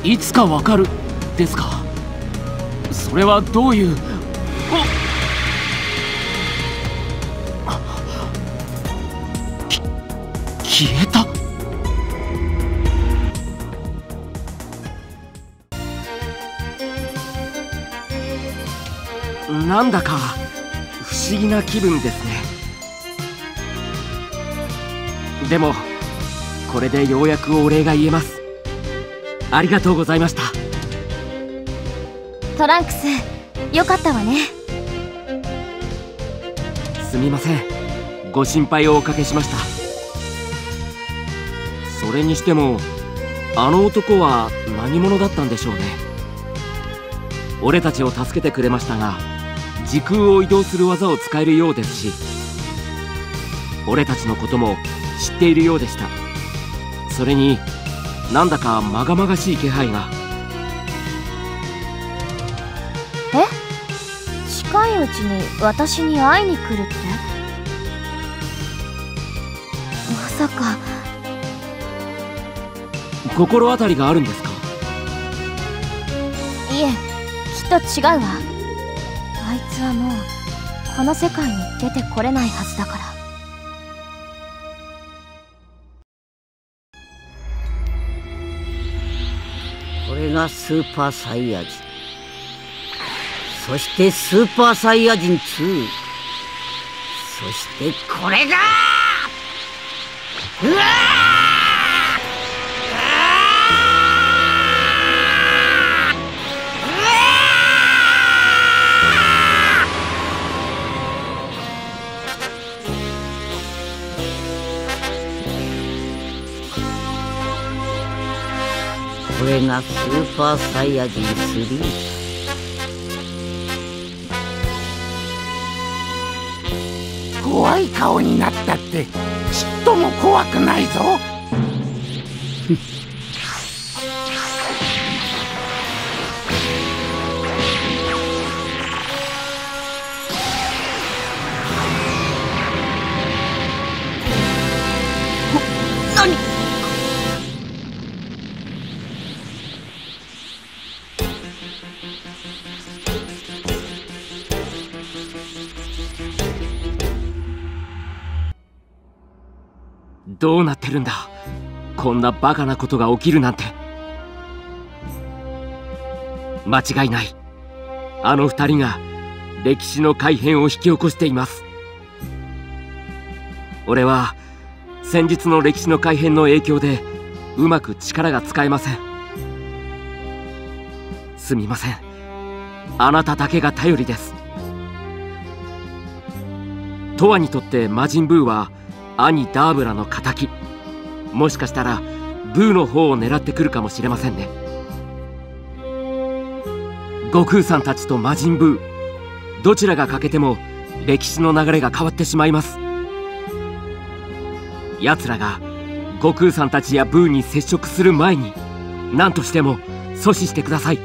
いつかわかるですか。それはどういう。き消えた。なんだか不思議な気分ですね。でもこれでようやくお礼が言えます。ありがとうございました。トランクス、よかったわね。すみません。ご心配をおかけしました。それにしてもあの男は何者だったんでしょうね。俺たちを助けてくれましたが、時空を移動する技を使えるようですし、俺たちのことも知っているようでした。それになんだかまがまがしい気配が。え？近いうちに私に会いに来るって？まさか。心当たりがあるんですか？いえ、きっと違うわ。あいつはもうこの世界に出てこれないはずだから。これがスーパーサイヤ人、そしてスーパーサイヤ人ツー、そしてこれがうわこれがスーパーサイヤ人スリー。怖い顔になったってちっとも怖くないぞ。どうなってるんだ。こんなバカなことが起きるなんて。間違いない、あの二人が歴史の改変を引き起こしています。俺は先日の歴史の改変の影響でうまく力が使えません。すみません、あなただけが頼りです。トワにとって魔人ブーは兄ダーブラの仇。もしかしたらブーの方を狙ってくるかもしれませんね。悟空さんたちと魔人ブー、どちらが欠けても歴史の流れが変わってしまいます。奴らが悟空さんたちやブーに接触する前に何としても阻止してください。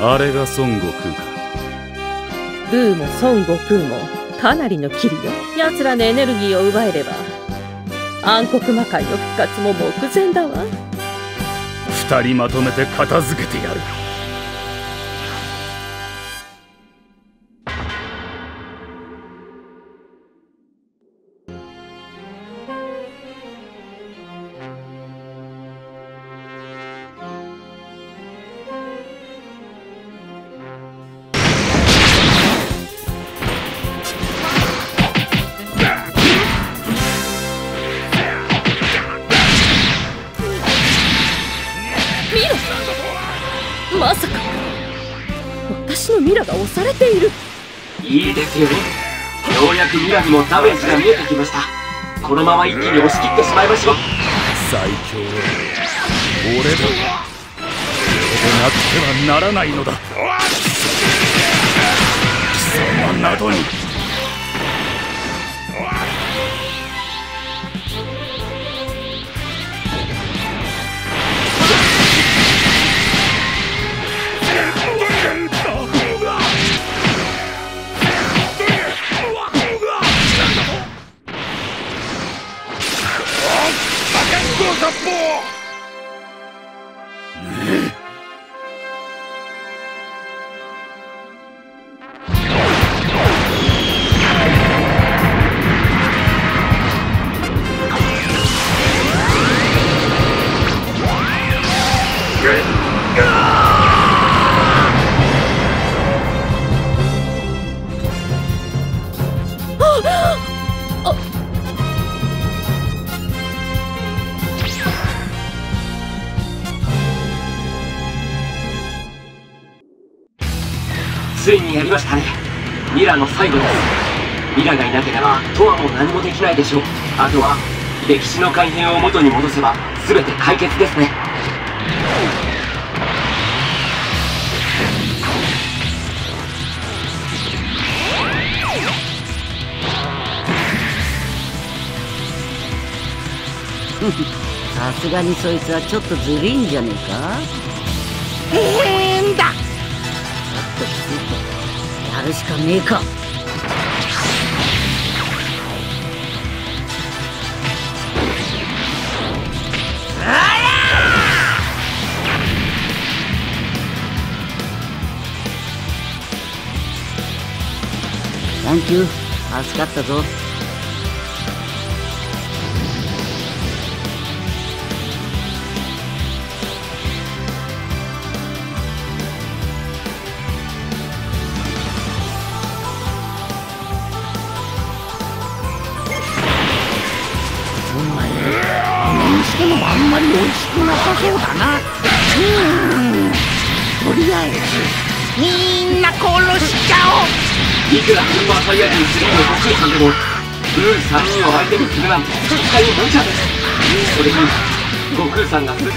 あれが孫悟空か。ブーも孫悟空もかなりのキリよ。奴らのエネルギーを奪えれば暗黒魔界の復活も目前だわ。二人まとめて片付けてやる。まさか私のミラが押されている。いいですよね。ようやくミラにもダメージが見えてきました。このまま一気に押し切ってしまいましょう。最強は俺だ。そうなってはならないのだ。貴様などに。ついにやりましたね。ミラの最後です。ミラがいなければトアも何もできないでしょう。あとは歴史の改変を元に戻せば全て解決ですね。さすがにそいつはちょっとずるいんじゃねえか。えーんだ。ちょっときついとやるしかねえか。サンキュー、助かったぞ。でもあんまり美味しくなさそうだな。うん、とりあえずみんな殺しちゃおう。いくらスーパーサイヤ人スリーの欲しいさんでもブルーさんにんを相手にするなんて絶対に無茶です。それに悟空さんがする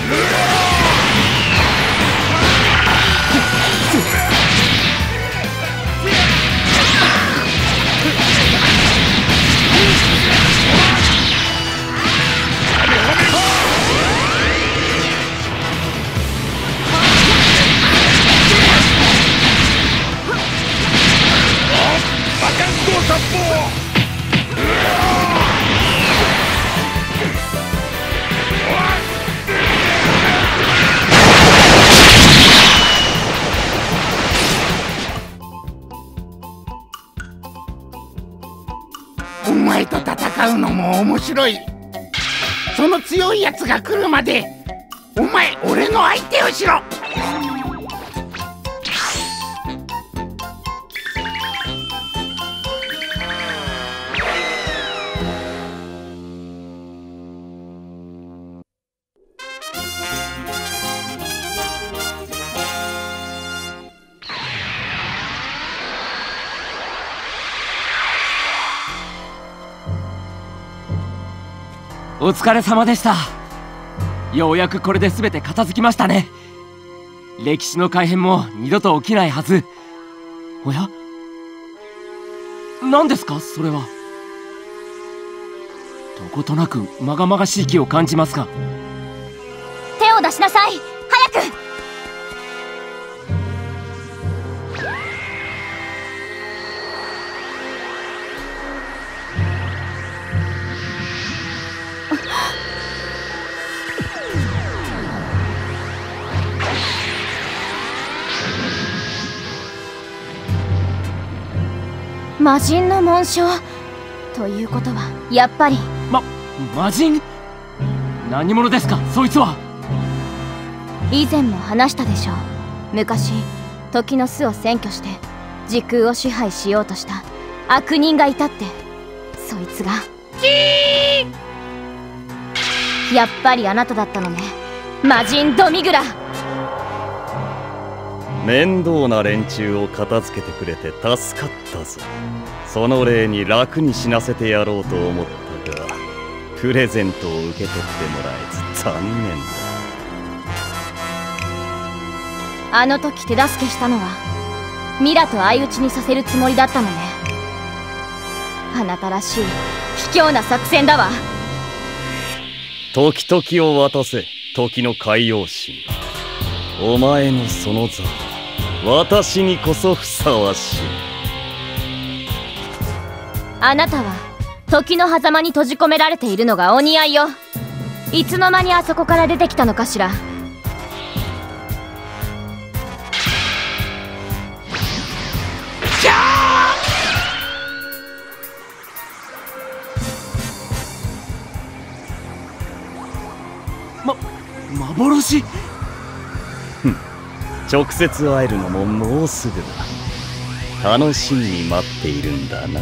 お前と戦うのも面白い。その強いやつが来るまでお前俺の相手をしろ。お疲れ様でした。ようやくこれで全て片付きましたね。歴史の改変も二度と起きないはず。おや？何ですかそれは。どことなくまがまがしい気を感じますが。手を出しなさい、早く。魔人の紋章ということはやっぱりま魔人？何者ですかそいつは。以前も話したでしょう。昔時の巣を占拠して時空を支配しようとした悪人がいたって。そいつがやっぱりあなただったのね、魔人ドミグラ。面倒な連中を片付けてくれて助かったぞ。その礼に楽に死なせてやろうと思ったがプレゼントを受け取ってもらえず残念だ。あの時手助けしたのはミラと相打ちにさせるつもりだったのね。あなたらしい卑怯な作戦だわ。時々を渡せ時の海洋神。お前のその座は私にこそふさわしい。あなたは時の狭間に閉じ込められているのがお似合いよ。いつの間にあそこから出てきたのかしら。ま、幻？直接会えるのももうすぐだ。楽しみに待っているんだな。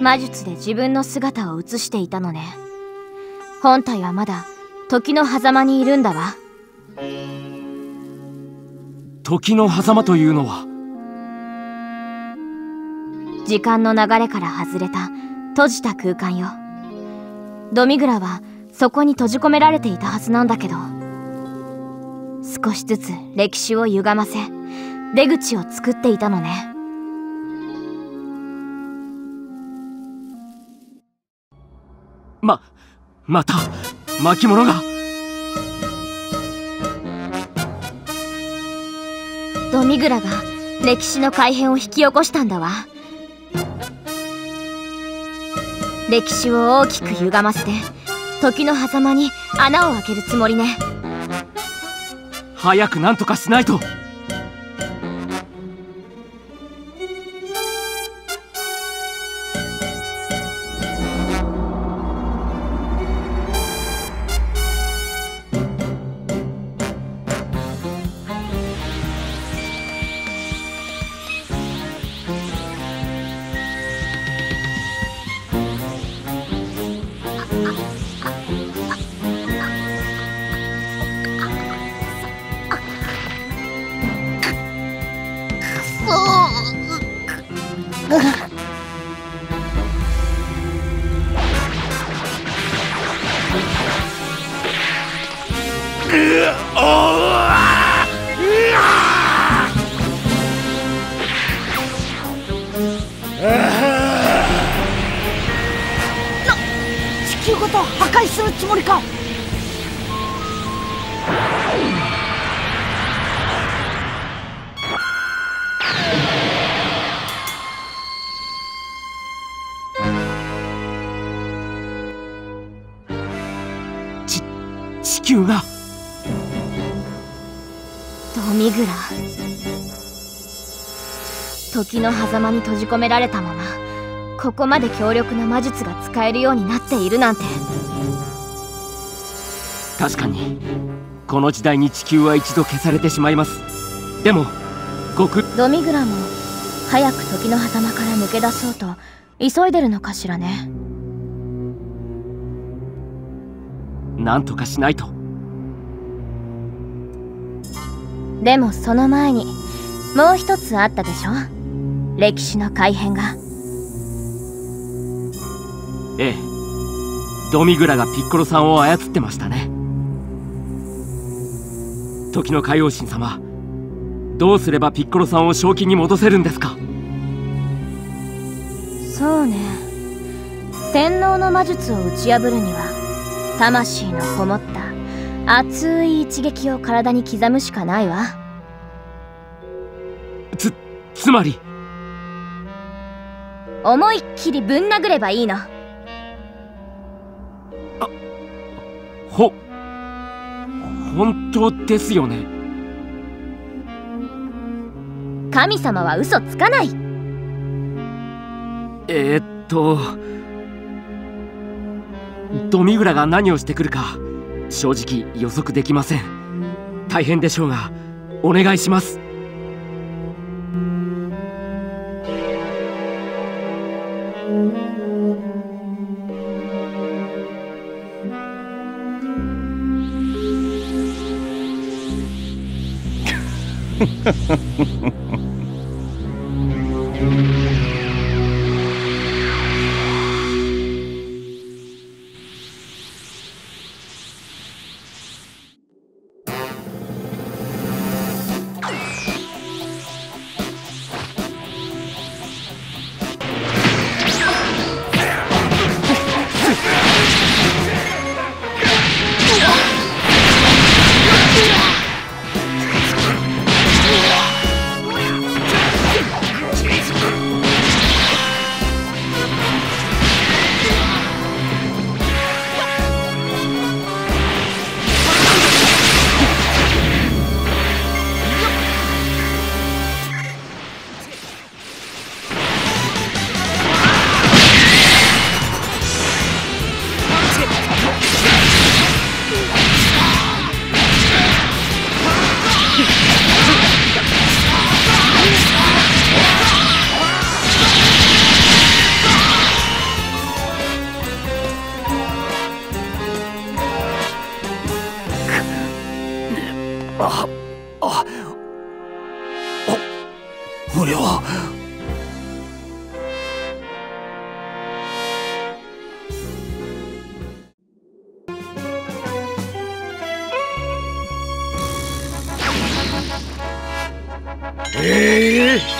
魔術で自分の姿を映していたのね。本体はまだ時の狭間にいるんだわ。時の狭間というのは、時間の流れから外れた閉じた空間よ。ドミグラはそこに閉じ込められていたはずなんだけど、少しずつ歴史を歪ませ出口を作っていたのね。ま、また巻物が。ドミグラが歴史の改変を引き起こしたんだわ。歴史を大きく歪ませて時の狭間に穴を開けるつもりね。早く何とかしないと。時の狭間に閉じ込められたまま、ここまで強力な魔術が使えるようになっているなんて。確かにこの時代に地球は一度消されてしまいます。でも極ドミグラも早く時の狭間から抜け出そうと急いでるのかしらね。なんとかしないと。でもその前にもう一つあったでしょ、歴史の改変が。ええ、ドミグラがピッコロさんを操ってましたね。時の海王神様、どうすればピッコロさんを正気に戻せるんですか。そうね、洗脳の魔術を打ち破るには魂のこもった熱い一撃を体に刻むしかないわ。つつまり、思いっきりぶん殴ればいいの。あ、ほ本当ですよね。神様は嘘つかない。えーっとドミグラが何をしてくるか正直予測できません。大変でしょうがお願いします。ああお俺はええー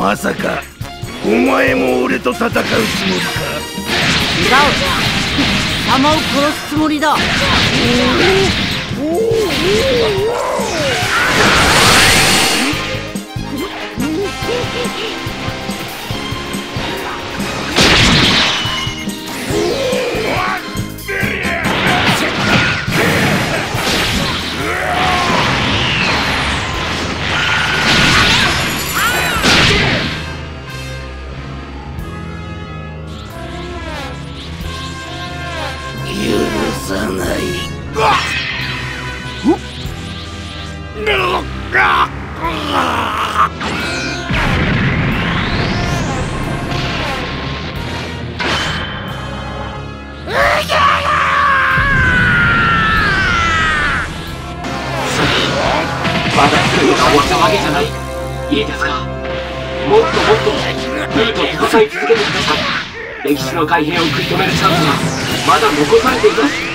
まさかお前も俺と戦うつもりか。違う、玉を殺すつもりだ。いいですか、もっともっとルーと戦い続けてください。歴史の改変を食い止めるチャンスがまだ残されています。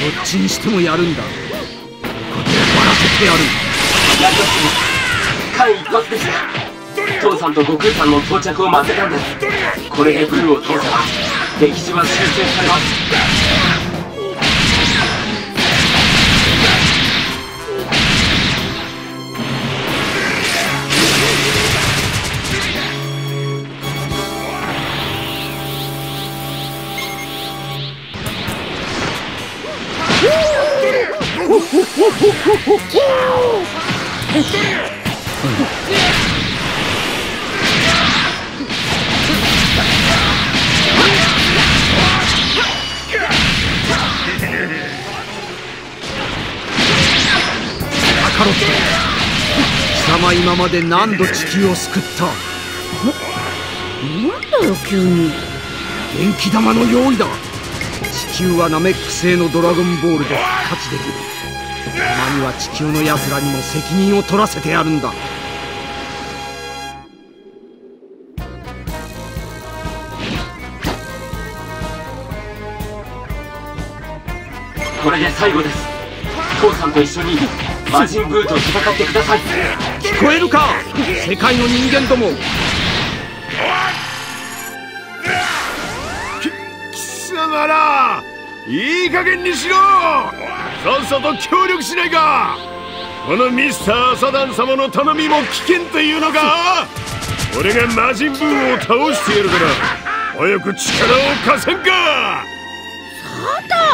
どっちにしてもやるんだ。ここで終わらせてやる。やります。間一髪です。父さんと悟空さんの到着を待ってたんです。これでブルーを通せば歴史は修正されます。貴様今まで何度地球を救った？なんだよ急に。元気玉の用意だ。地球はナメック星のドラゴンボールで勝ちできる。お前には地球の奴らにも責任を取らせてやるんだ。これで最後です。父さんと一緒に魔人ブーと戦ってください。聞こえるか世界の人間ども。ならいい加減にしろ。さっさと協力しないか。このミスターサダン様の頼みも危険というのか。俺が魔人ブーを倒してやるから早く力を貸せんか。サダン。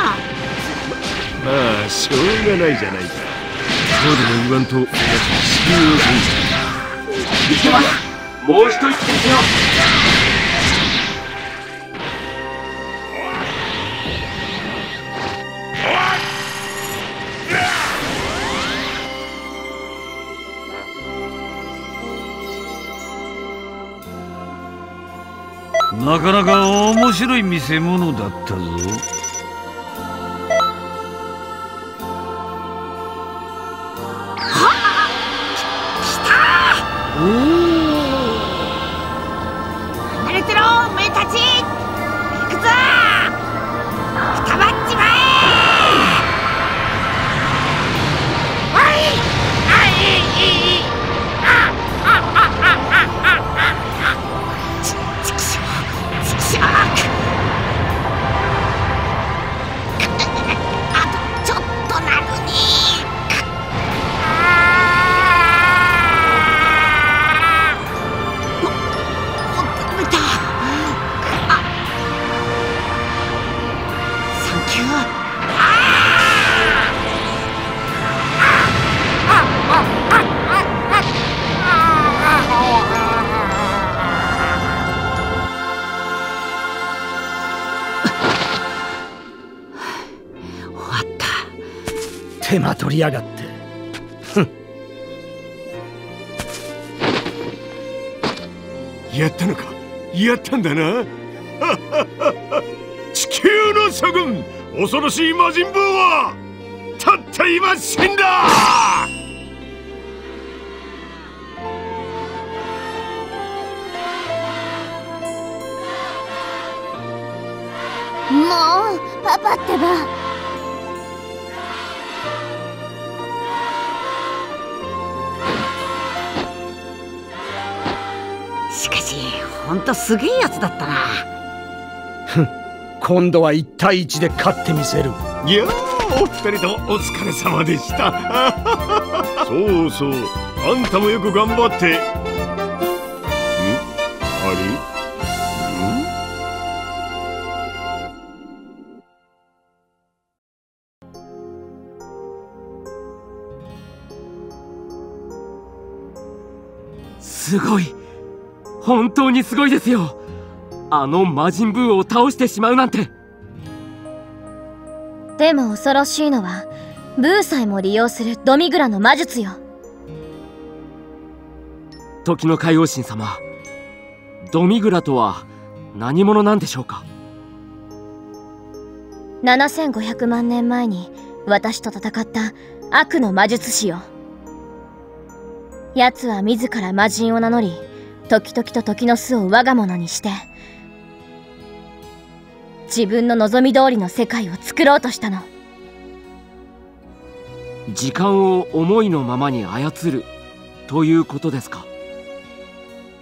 まあしょうがないじゃないか。そうでも言わんとやつに地球を封じ。いけます。もう一息ですよ。なかなか面白い見せ物だったぞ。離れてろおめえたち。行くぞくたばっちまえ。あいあいああああああ手間取りやがって。やったのか。やったんだな。地球の諸君、恐ろしい魔人ブーはたった今死んだ。もうパパってば。しかし、ほんとすげえやつだったな。ふん、今度はいちたいいちで勝ってみせる。いやー、お二人とお疲れ様でした。そうそう、あんたもよく頑張って。ん？あれ？ん？すごい。本当にすごいですよ。あの魔人ブーを倒してしまうなんて。でも恐ろしいのはブーさえも利用するドミグラの魔術よ。時の海王神様、ドミグラとは何者なんでしょうか。ななせんごひゃくまんねんまえに私と戦った悪の魔術師よ。奴は自ら魔人を名乗り、時々と時の巣を我が物にして自分の望み通りの世界を作ろうとしたの。時間を思いのままに操るということですか。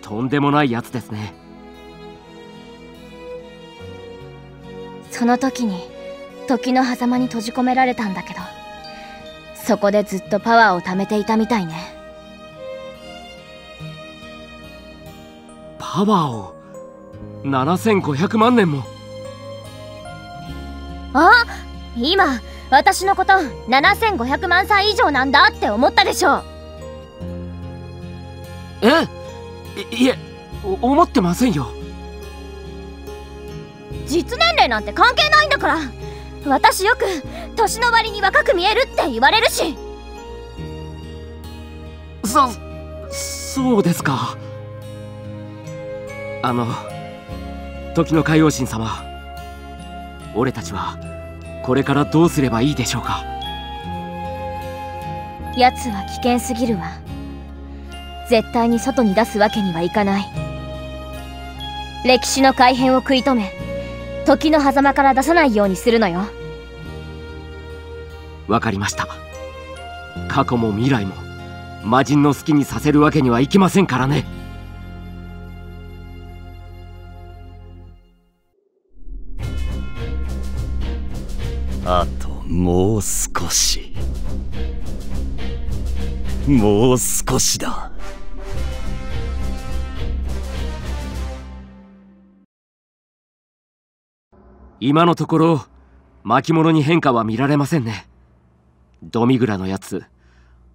とんでもないやつですね。その時に時の狭間に閉じ込められたんだけど、そこでずっとパワーを貯めていたみたいね。パワーをななせんごひゃくまんねんも。あ、今私のことななせんごひゃくまんさい以上なんだって思ったでしょう。えいえ、思ってませんよ。実年齢なんて関係ないんだから。私よく年の割に若く見えるって言われるし。そそうですか。あの時の海王神様、俺たちはこれからどうすればいいでしょうか。奴は危険すぎるわ。絶対に外に出すわけにはいかない。歴史の改変を食い止め、時の狭間から出さないようにするのよ。わかりました。過去も未来も魔人の好きにさせるわけにはいきませんからね。あともう少し、もう少しだ。今のところ巻物に変化は見られませんね。ドミグラのやつ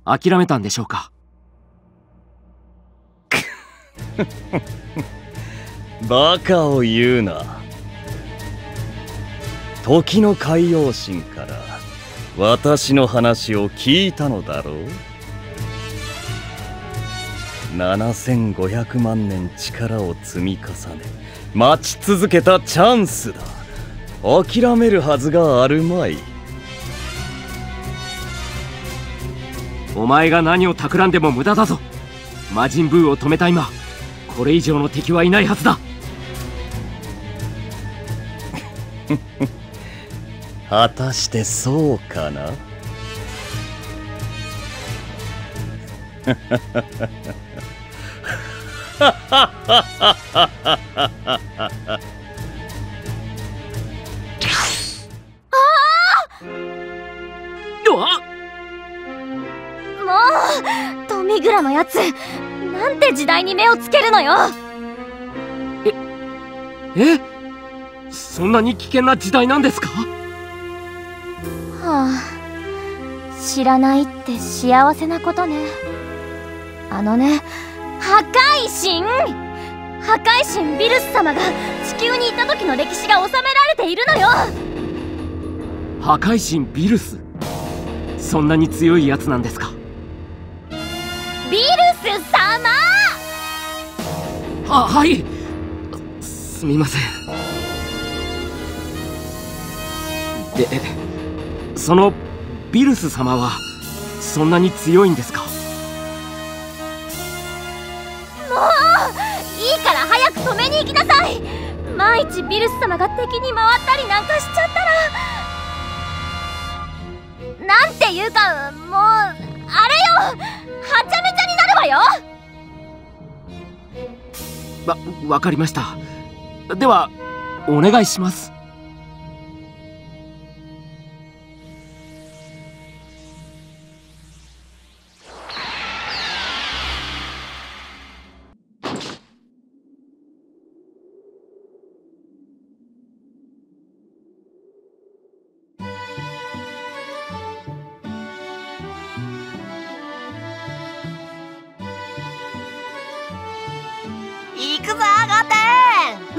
諦めたんでしょうか。バカを言うな。時の海王神から私の話を聞いたのだろう。ななせんごひゃくまんねん力を積み重ね待ち続けたチャンスだ。諦めるはずがあるまい。お前が何を企んでも無駄だぞ。魔人ブーを止めた今、これ以上の敵はいないはずだ。果たしてそうかな。もう、トミグラのやつ、なんて時代に目をつけるのよ。ええ、そんなに危険な時代なんですか。はあ、知らないって幸せなことね。あのね、破壊神破壊神ヴィルス様が地球にいた時の歴史が収められているのよ。破壊神ヴィルス、そんなに強いやつなんですか。ヴィルス様。あ、はい、すみません。で、そのヴィルス様はそんなに強いんですか。もういいから早く止めに行きなさい。万一ヴィルス様が敵に回ったりなんかしちゃったら、なんていうか、もうあれよ、はちゃめちゃになるわよ。わ、わかりました。ではお願いします。行くぞ、ゴテ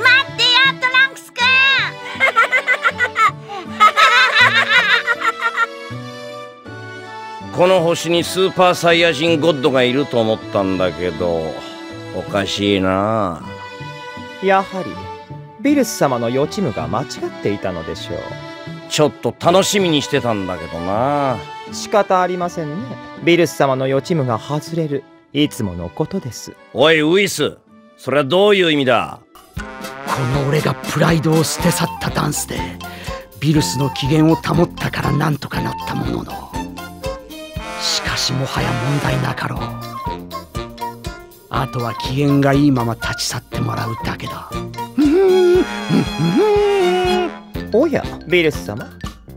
ン。待ってよ、トランクスくん。この星にスーパーサイヤ人ゴッドがいると思ったんだけど、おかしいな。やはりヴィルス様の予知夢が間違っていたのでしょう。ちょっと楽しみにしてたんだけどな。仕方ありませんね。ヴィルス様の予知夢が外れる、いつものことです。おいウイス、それはどういう意味だ。この俺がプライドを捨て去ったダンスでヴィルスの機嫌を保ったからなんとかなったものの、しかしもはや問題なかろう。あとは機嫌がいいまま立ち去ってもらうだけだ。おやヴィルス様、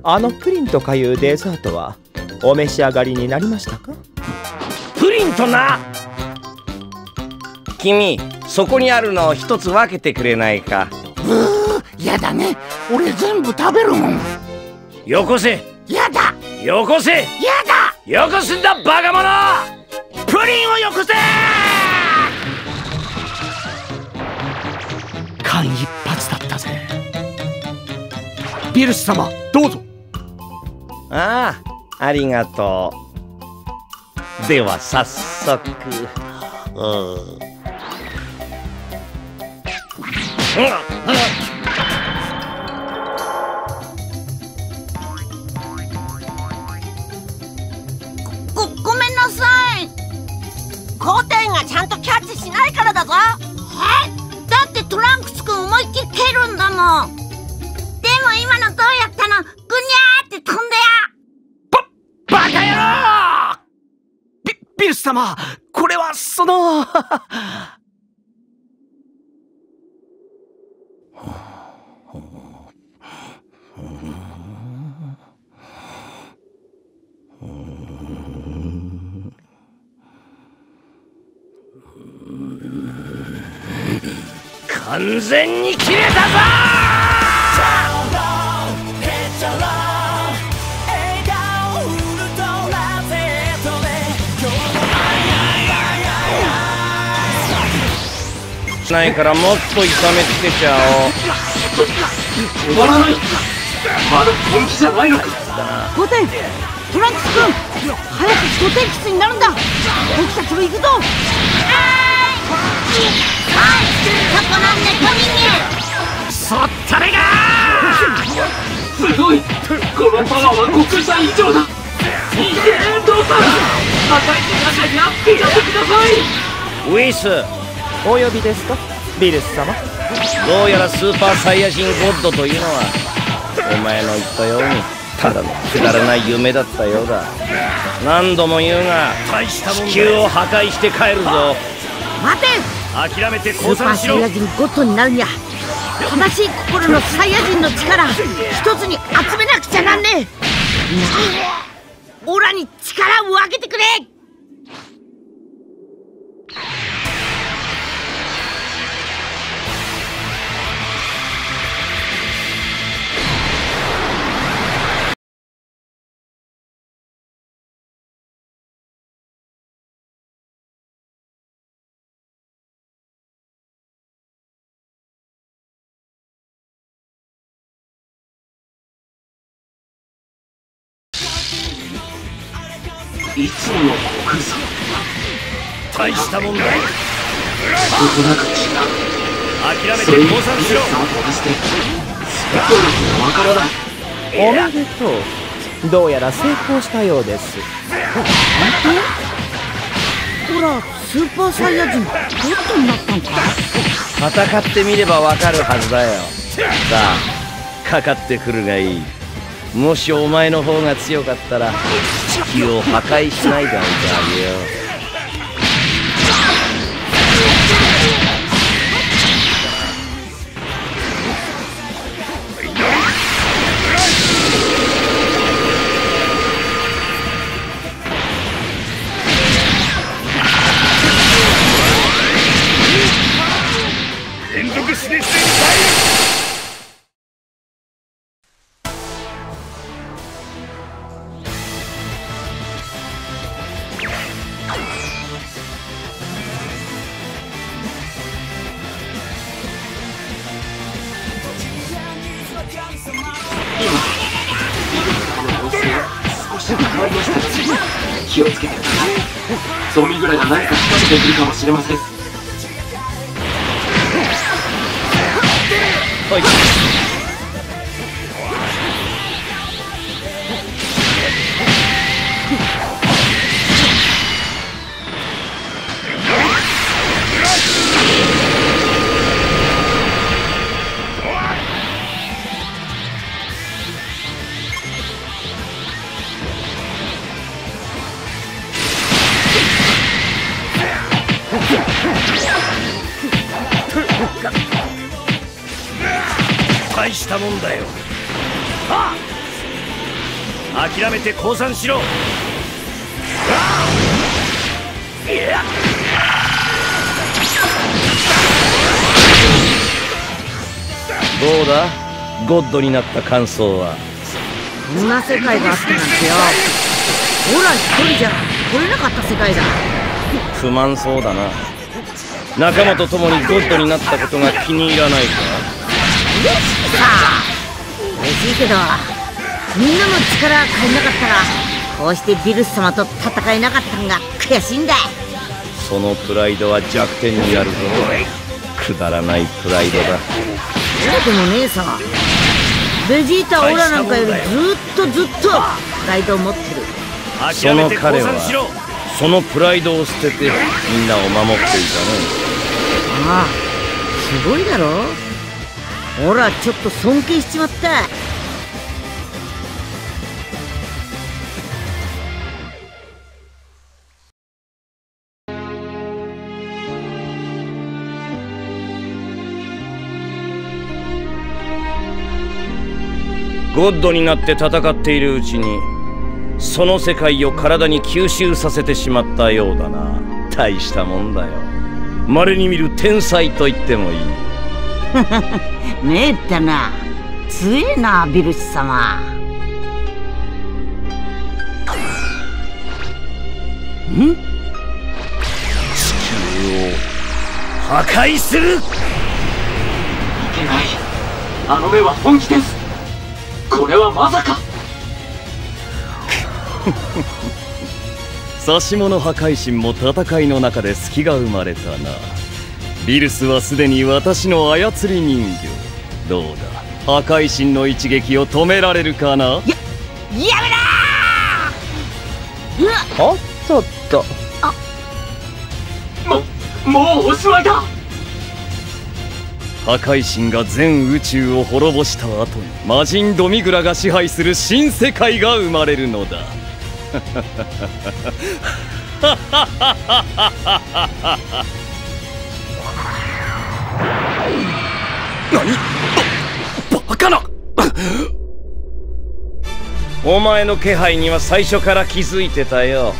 あのプリンとかいうデザートはお召し上がりになりましたか。プリンとな。君、そこにあるのを一つ分けてくれないか。ブー、やだね、俺全部食べるもん。よこせ。やだ。よこせ。やだ、よこすんだバカ者。プリンをよこせ。間一髪だったぜ。ビルス様、どうぞ。ああ、ありがとう。では早速。うんご、ごめんなさい。コウテイがちゃんとキャッチしないからだぞ。え？だってトランクスくん思いっきり蹴るんだもん。でも今のどうやったの？ぐにゃーって飛んでや。ば、バカ野郎！ビ、ビルス様、これはその完全に切れたぞー。ないからもっと痛めつけちゃおう。終わらない。まだ本気じゃないのか。コウテイ、トランクス君、早くコウテイキスになるんだ。僕たちも行くぞ。そったれがー。すごい、このパワーは国産以上だ。いいね、父さん。叩いて中にアップやってください。ウィス、お呼びですか、ビルス様。どうやらスーパーサイヤ人ゴッドというのはお前の言ったようにただのくだらない夢だったようだ。何度も言うが地球を破壊して帰るぞ。待て、諦めて降参しろ。スーパーサイヤ人ゴッドになるには正しい心のサイヤ人の力一つに集めなくちゃなんねえ。オラに力を分けてくれ。いつもの国産大したもんだ。そこなく違う。諦めて降参しろ。おめでとう。どうやら成功したようです。ほら、スーパーサイヤ人ゴッドになったんか。戦ってみればわかるはずだよ。さあ、かかってくるがいい。もしお前の方が強かったら地球を破壊しないであげよう。連続死で気をつけてください。ゾンビぐらいが何か仕掛けてくるかもしれません。はい。大したもんだよ。ああ、諦めて降参しろ。どうだ、ゴッドになった感想は。んな世界があったなんてよ。ほら一人じゃ来れなかった世界だ。不満そうだな。仲間と共にゴッドになったことが気に入らないか。嬉しいさ、嬉しいけどみんなの力が足りなかったらこうしてビルス様と戦えなかったのが悔しいんだ。そのプライドは弱点にあるぞ。くだらないプライドだ。そうでもねえさ、ベジータオラなんかよりずっとずっとプライドを持ってる。その彼はそのプライドを捨ててみんなを守っていたの。ああすごいだろ。オラちょっと尊敬しちまった。ゴッドになって戦っているうちにその世界を体に吸収させてしまったようだな。大したもんだよ。稀に見る天才と言ってもいい。めったな。強えなビルシ様。ん？地球を破壊する。いけない。あの目は本気です。これはまさか。指し物破壊神も戦いの中で隙が生まれたな。ビルスはすでに私の操り人形。どうだ、破壊神の一撃を止められるかな。や、やめなー。おっとっと、あ、も、もうおしまいだ。破壊神が全宇宙を滅ぼした後に魔人ドミグラが支配する新世界が生まれるのだ。何、バ、バカな。お前の気配には最初から気づいてたよ。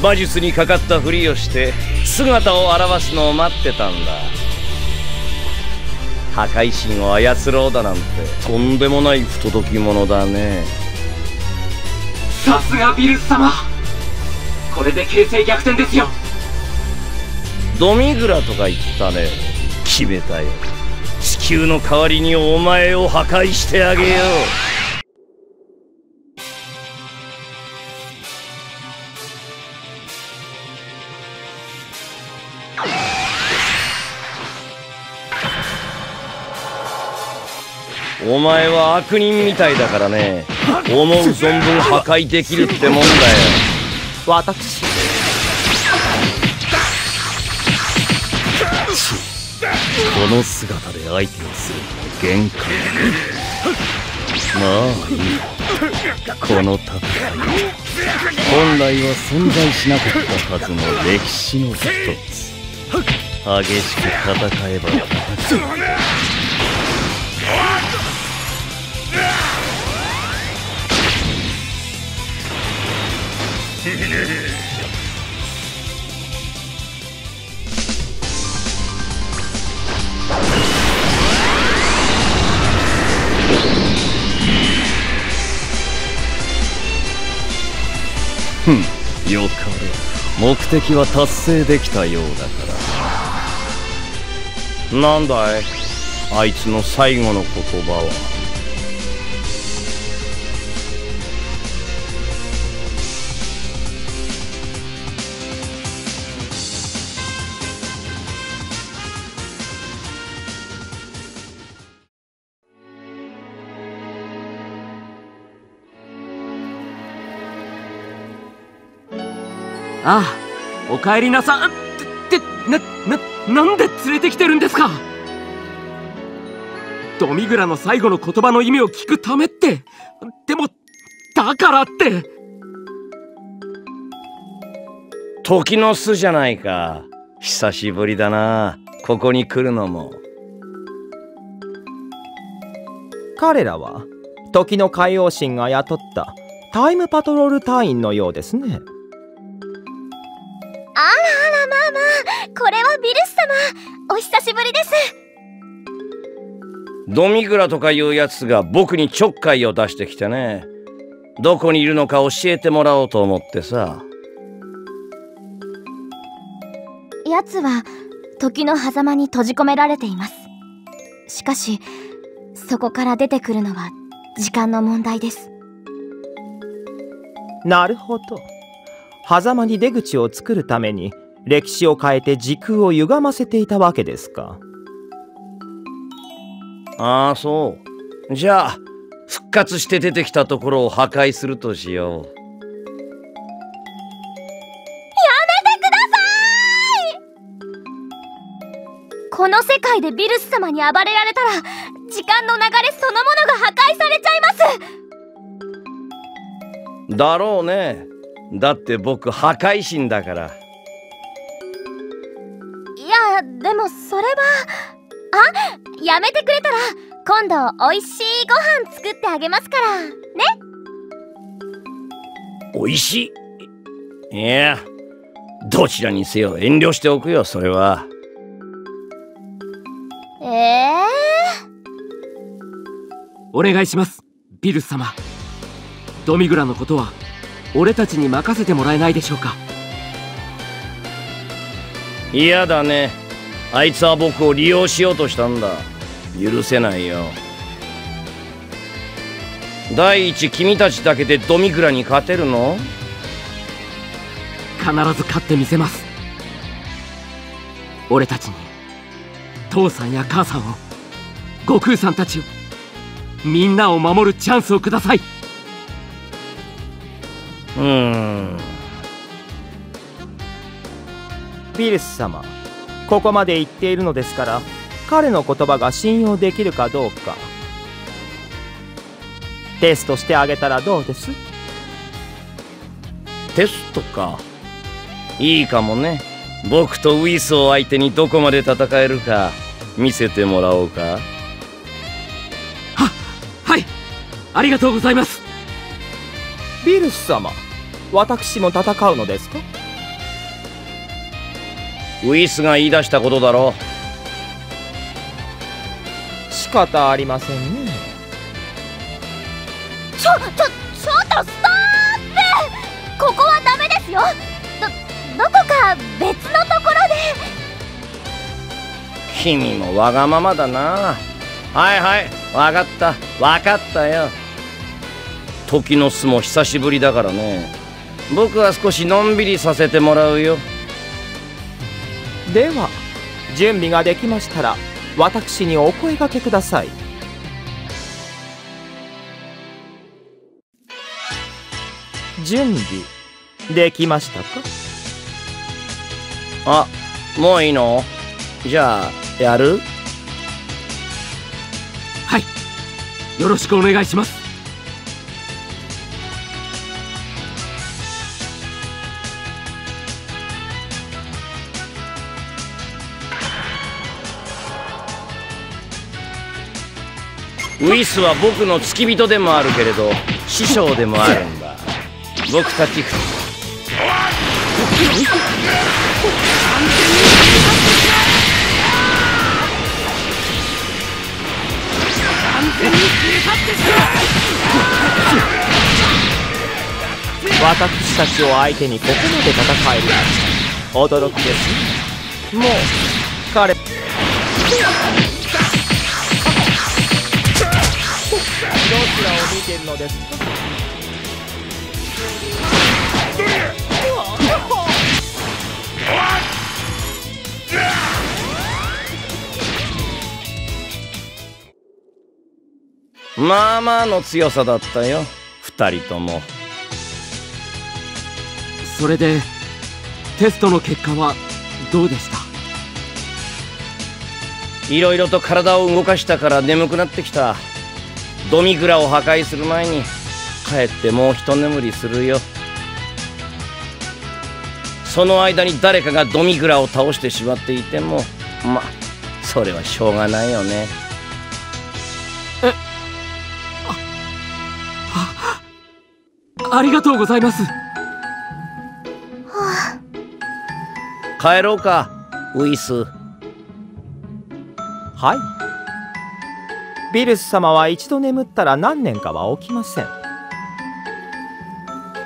馬術にかかったふりをして姿を現すのを待ってたんだ。破壊神を操ろうだなんてとんでもない不届き者だね。さすがビルス様、これで形勢逆転ですよ。ドミグラとか言ったね。決めたよ。地球の代わりにお前を破壊してあげよう。お前は悪人みたいだからね。思う存分破壊できるってもんだよ。私、この姿で相手をする限界。まあこの戦い、本来は存在しなかったはずの歴史の一つ。激しく戦えば戦う。ふん、よかれ。目的は達成できたようだから。なんだいあいつの最後の言葉は。ああ、お帰りなさん。って、な、な、なんで連れてきてるんですか。ドミグラの最後の言葉の意味を聞くためって、でも、だからって。時の巣じゃないか。久しぶりだな、ここに来るのも。彼らは、時の海王神が雇ったタイムパトロール隊員のようですね。あらあら、ママ、これはビルス様、お久しぶりです。ドミグラとかいうやつが僕にちょっかいを出してきてね。どこにいるのか教えてもらおうと思ってさ。奴は時の狭間に閉じ込められています。しかしそこから出てくるのは時間の問題です。なるほど。狭間に出口を作るために歴史を変えて時空を歪ませていたわけですか。ああ、そう。じゃあ復活して出てきたところを破壊するとしよう。やめてください。この世界でビルス様に暴れられたら時間の流れそのものが破壊されちゃいます。だろうね。だって僕破壊神だから。いや、でもそれは…あ、やめてくれたら今度おいしいご飯作ってあげますからね。おいしい？いや、どちらにせよ遠慮しておくよ、それは。ええー、お願いしますビルス様。ドミグラのことは俺たちに任せてもらえないでしょうか。嫌だね。あいつは僕を利用しようとしたんだ。許せないよ。第一、君たちだけでドミグラに勝てるの？必ず勝ってみせます。俺たちに父さんや母さんを、悟空さんたちを、みんなを守るチャンスをください。うーん。ビルス様、ここまで言っているのですから、彼の言葉が信用できるかどうかテストしてあげたらどうです？テストか。いいかもね。僕とウイスを相手にどこまで戦えるか見せてもらおうか。は、はい、ありがとうございます。ビルス様、私も戦うのですか？ウイスが言い出したことだろう。仕方ありませんね。ちょ、ちょ、ちょっとストップ！ここはダメですよ。ど、どこか別のところで。君もわがままだな。はいはい、わかった、わかったよ。時の巣も久しぶりだからね。僕は少しのんびりさせてもらうよ。では準備ができましたら私にお声掛けください。準備できましたか？あ、もういいの？じゃあやる？はい、よろしくお願いします。ウイスは僕の付き人でもあるけれど師匠でもあるんだ。僕たち私たちを相手にここまで戦える、驚きですね。もう彼どちらを見てるのですか？まあまあの強さだったよ、二人とも。それでテストの結果はどうでした？いろいろと体を動かしたから眠くなってきた。ドミグラを破壊する前に帰ってもう一眠りするよ。その間に誰かがドミグラを倒してしまっていても、ま、それはしょうがないよね。え、あ、あ、ありがとうございます。帰ろうか、ウイス。はい。ビルス様は一度眠ったら何年かは起きません。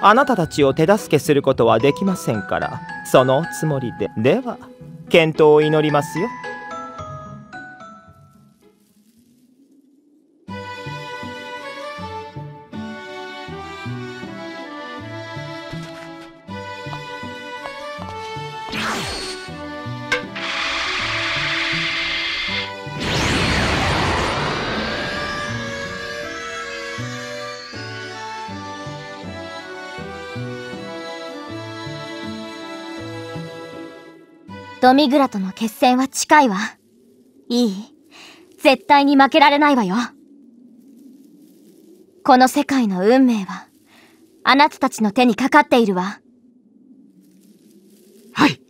あなたたちを手助けすることはできませんから、そのおつもりで。では健闘を祈りますよ。ドミグラとの決戦は近いわ。いい、絶対に負けられないわよ。この世界の運命はあなたたちの手にかかっているわ。はい。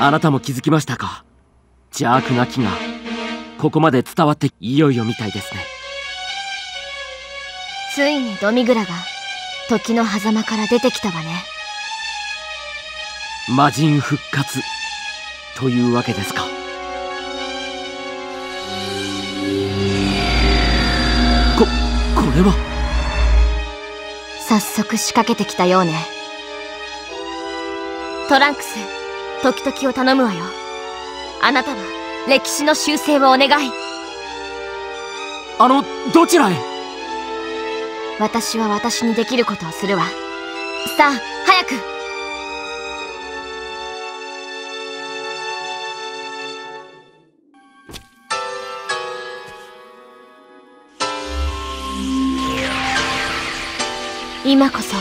あなたも気づきましたか？邪悪な気がここまで伝わっていよいよみたいですね。ついにドミグラが時の狭間から出てきたわね。魔人復活というわけですか。こ、これは早速仕掛けてきたようね。トランクス、時々を頼むわよ。あなたは歴史の修正をお願い。あの、どちらへ？私は私にできることをするわ。さあ、早く。今こそ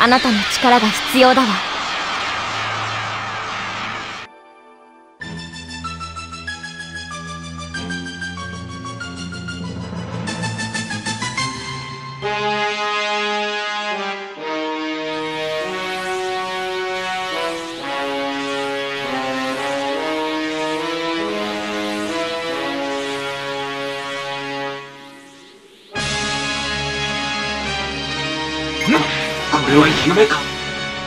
あなたの力が必要だわ。これは夢か？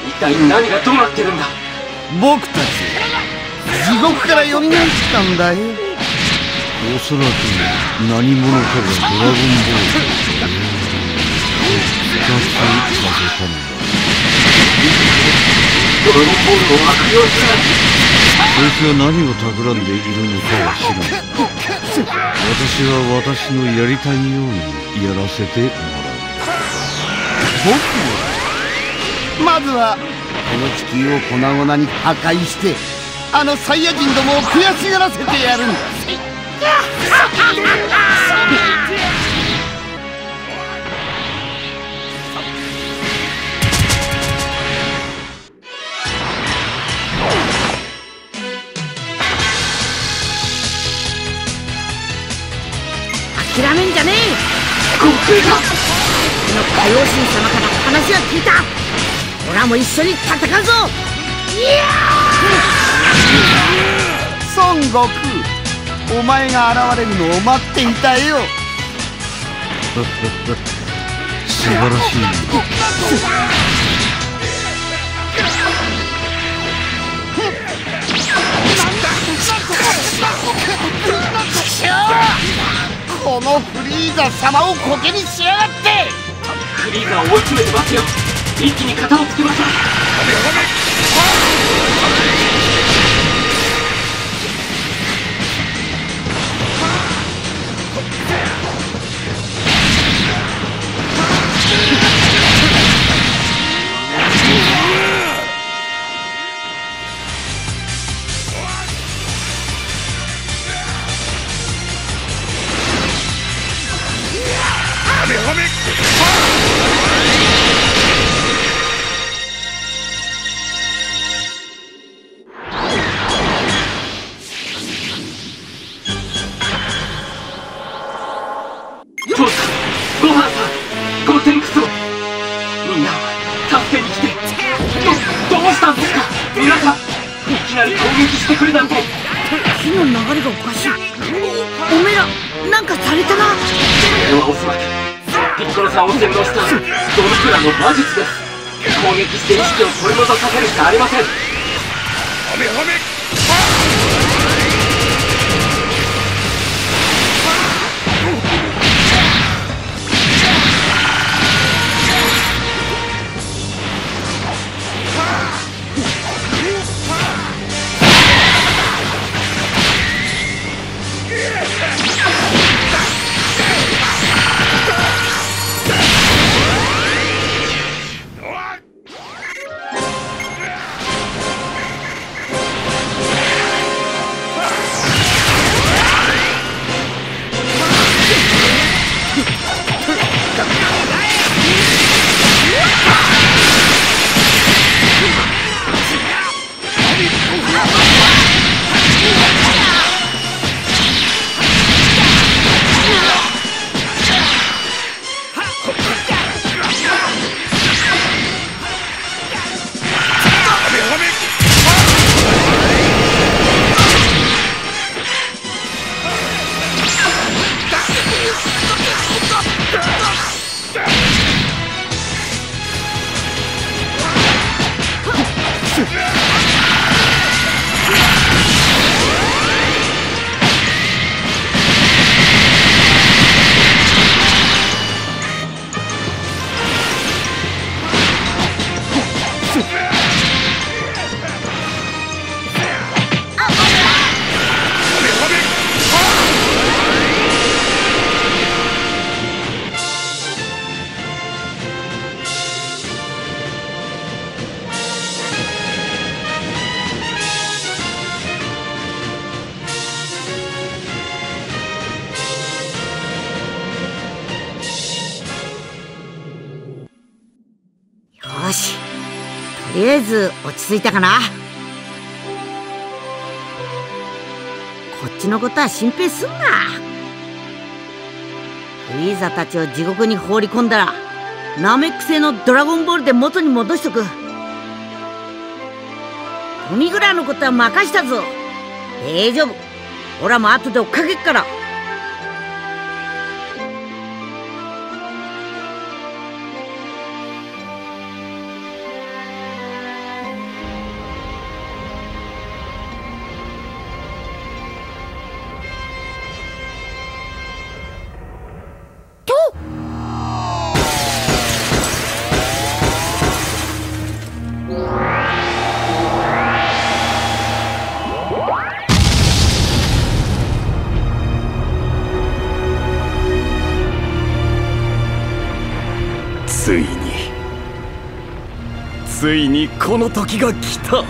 一体何がどうなってるんだ？僕たち地獄からよみがえってきたんだよ。おそらく何者かがドラゴンボールを復活させたのだ。ドラゴンボールを悪用した。そいつは何を企んでいるのかは知らない。私は私のやりたいようにやらせてもらう。僕はまずはこの地球を粉々に破壊して、あのサイヤ人どもを悔しがらせてやるんだ。諦めんじゃねえ。ごめんな。この海王神様から話は聞いた。俺らも一緒に戦うぞ。孫悟空、お前が現れるのを待っていたよ。素晴らしい。このフリーザ様をコケにしやがって。フリーザを追い詰めてますよ。一気に片をつけました。りあえず落ち着いたかな。こっちのことは心配すんな。フリーザたちを地獄に放り込んだらナメック星のドラゴンボールで元に戻しとく。トミグラのことは任したぞ。大丈夫、オラも後で追っかけっから。ついについにこの時が来た。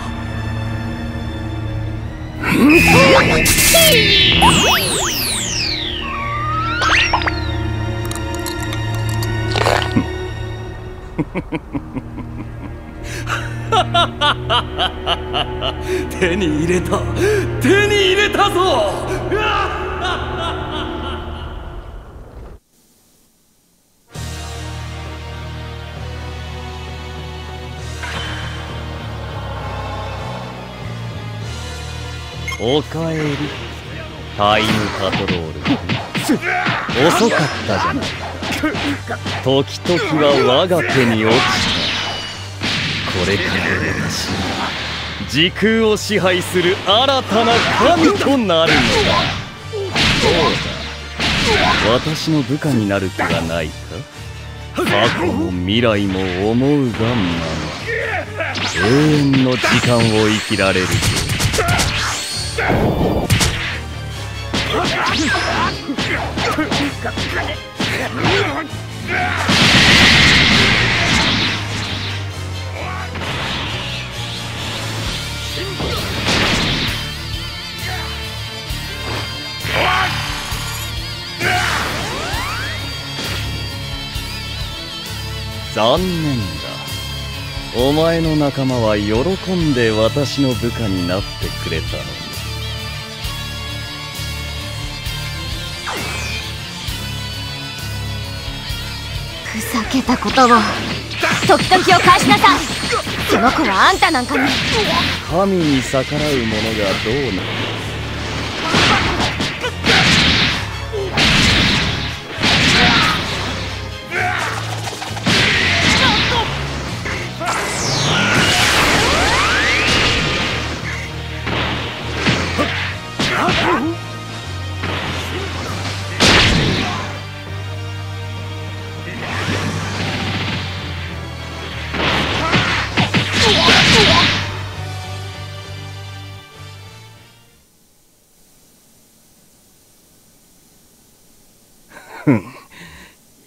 手に入れた、手に入れたぞ。おかえり、タイムパトロール。遅かったじゃない。時々は我が手に落ちた。これから私は時空を支配する新たな神となるのだ。どうだ、私の部下になる気がないか。過去も未来も思うがまま永遠の時間を生きられるよ。残念だ、お前の仲間は喜んで私の部下になってくれたのに。ふざけたことを、時々を返しなさい。その子はあんたなんかに。神に逆らう者がどうなる。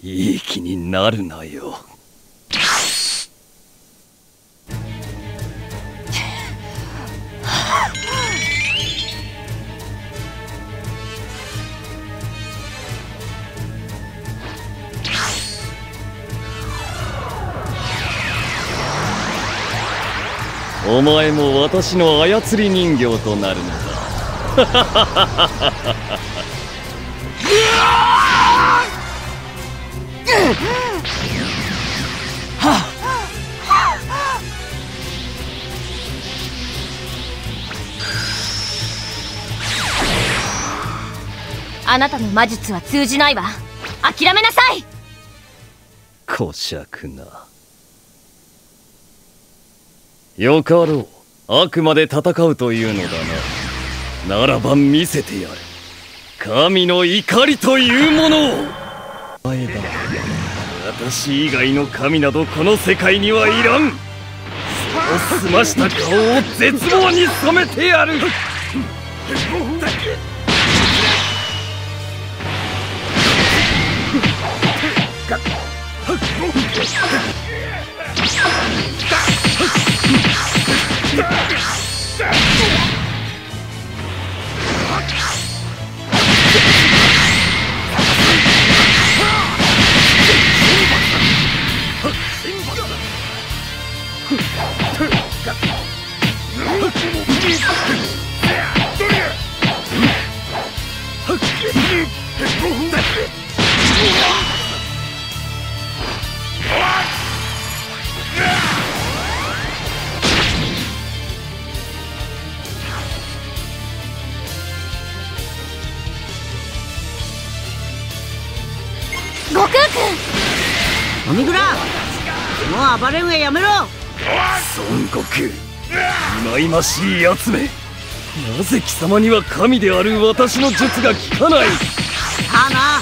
いい気になるなよ。お前も私の操り人形となるのだ。あなたの魔術は通じないわ。諦めなさい。こしゃくな。よかろう、あくまで戦うというのだな。ならば見せてやる、神の怒りというものを。お前だ、私以外の神などこの世界にはいらん。そう澄ました顔を絶望に染めてやる。Two. 悟空君。飲みぐら、もう暴れんがやめろ。孫悟空、忌々しい奴め。なぜ貴様には神である私の術が効かない。さあな、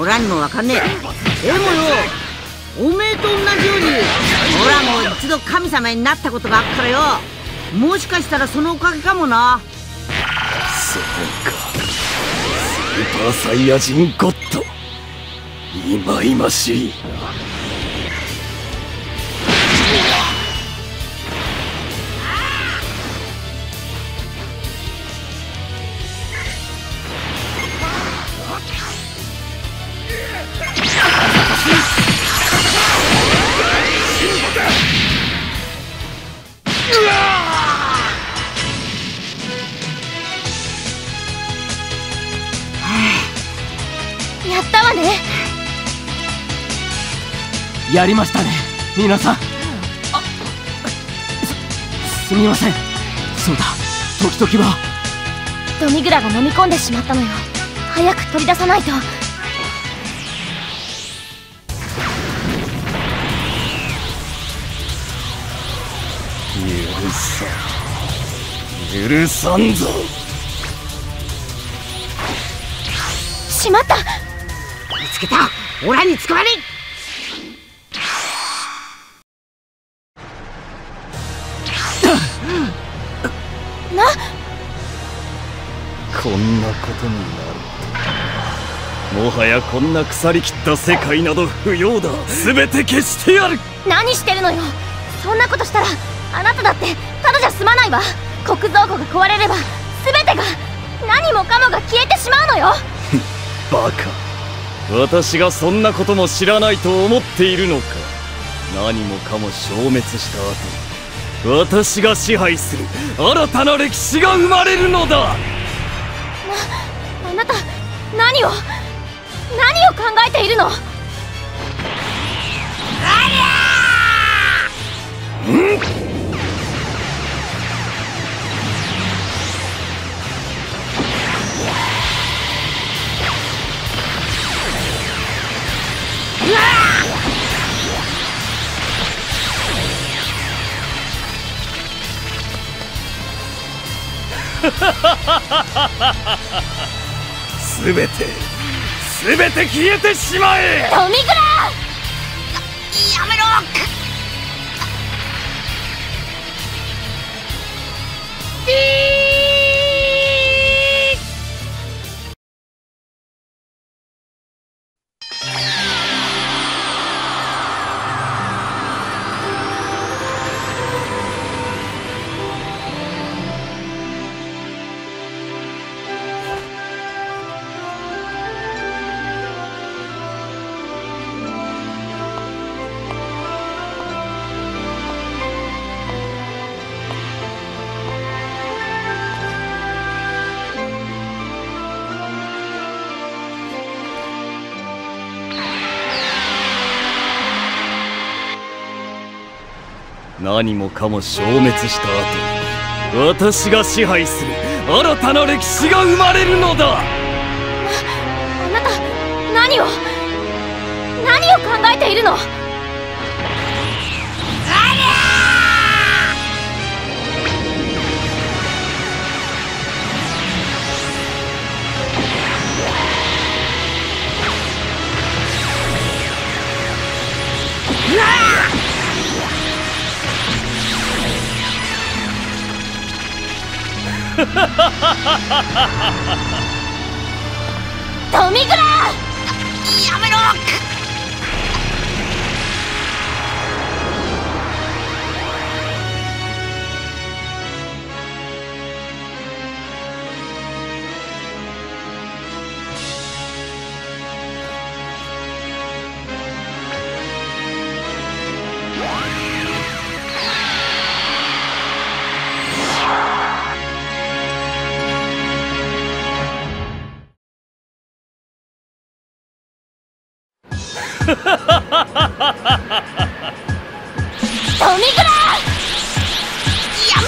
オラにもわかんねえ。でもよ、おめえと同じようにオラも一度神様になったことがあったらよ、もしかしたらそのおかげかもな。そうか、スーパーサイヤ人ゴッド、忌々しい。やりましたね、皆さん。あ、す、すみません。そうだ、時々はドミグラが飲み込んでしまったのよ。早く取り出さないと。許さん、許さんぞ。しまった、見つけた、オラに捕まれ。こんなことになる。もはやこんな腐りきった世界など不要だ。全て消してやる。何してるのよ。そんなことしたらあなただってただじゃ済まないわ。国蔵庫が壊れれば全てが、何もかもが消えてしまうのよ。バカ、私がそんなことも知らないと思っているのか。何もかも消滅した後、私が支配する新たな歴史が生まれるのだ。あなた、何を何を考えているの。ありゃー、ん？うわー、すべて、すべて消えてしまえ。ドミグラ、やめろ。何もかも消滅した後、私が支配する新たな歴史が生まれるのだ。 あ, あなた、何を何を考えているの。ありゃー、ドミグラ、やめろ。ドミグラ、やめ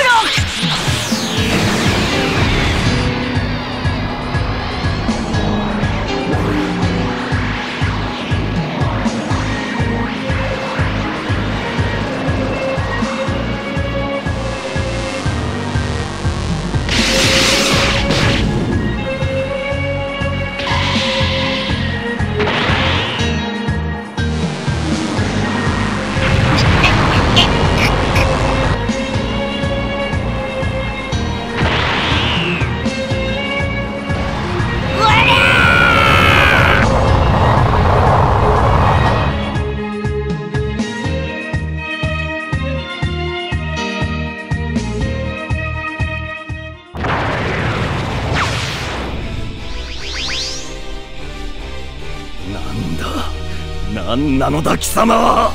ろ。なんだ、なんなのだ貴様は。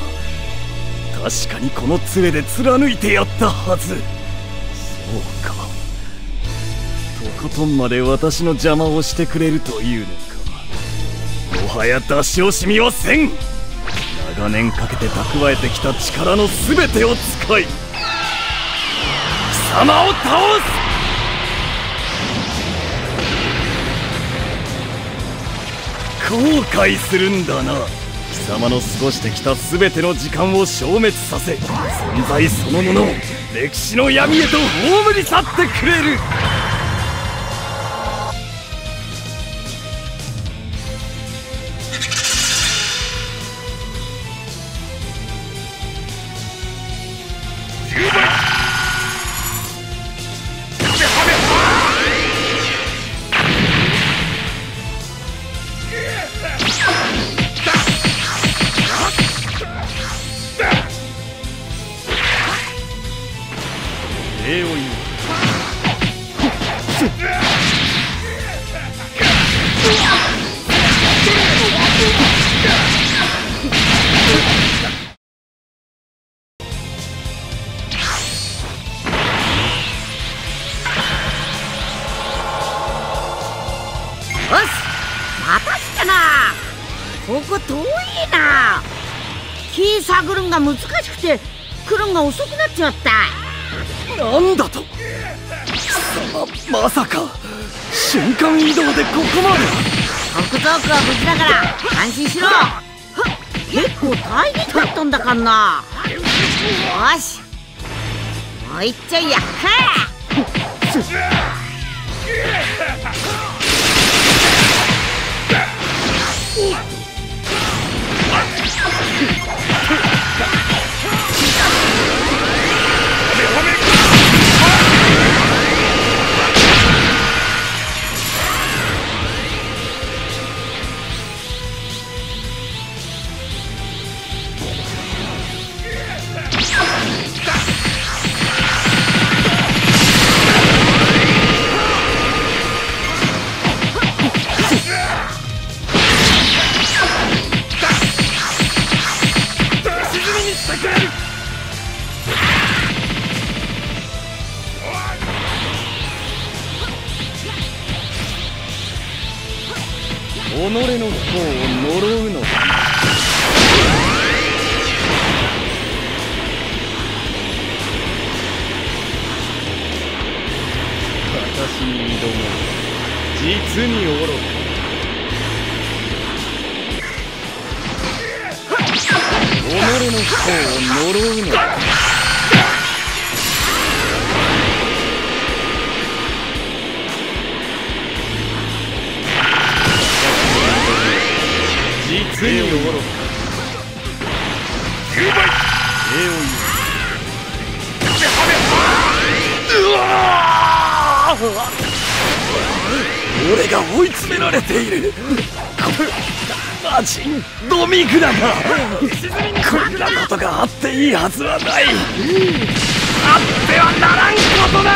確かにこの杖で貫いてやったはず。そうか、とことんまで私の邪魔をしてくれるというのか。もはや出し惜しみはせん。長年かけて蓄えてきた力の全てを使い貴様を倒す。後悔するんだな。貴様の過ごしてきた全ての時間を消滅させ、存在そのものを歴史の闇へと葬り去ってくれる。難しくて来るんが遅くなっちまった。なんだと、貴様まさか瞬間移動でここまで。北東区は無事だから安心しろ。結構大変だったんだかんな。よし、もういっちょいやっか。己の不幸を呪うのだ。私に挑む実に愚か。己の不幸を呪うのだ。実に愚か。じゅうばい礼を言う。うわー、俺が追い詰められている。アジンドミグラがこんなことがあっていいはずはない。あってはならんことだ。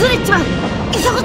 崩れちまう。急ぐぞ。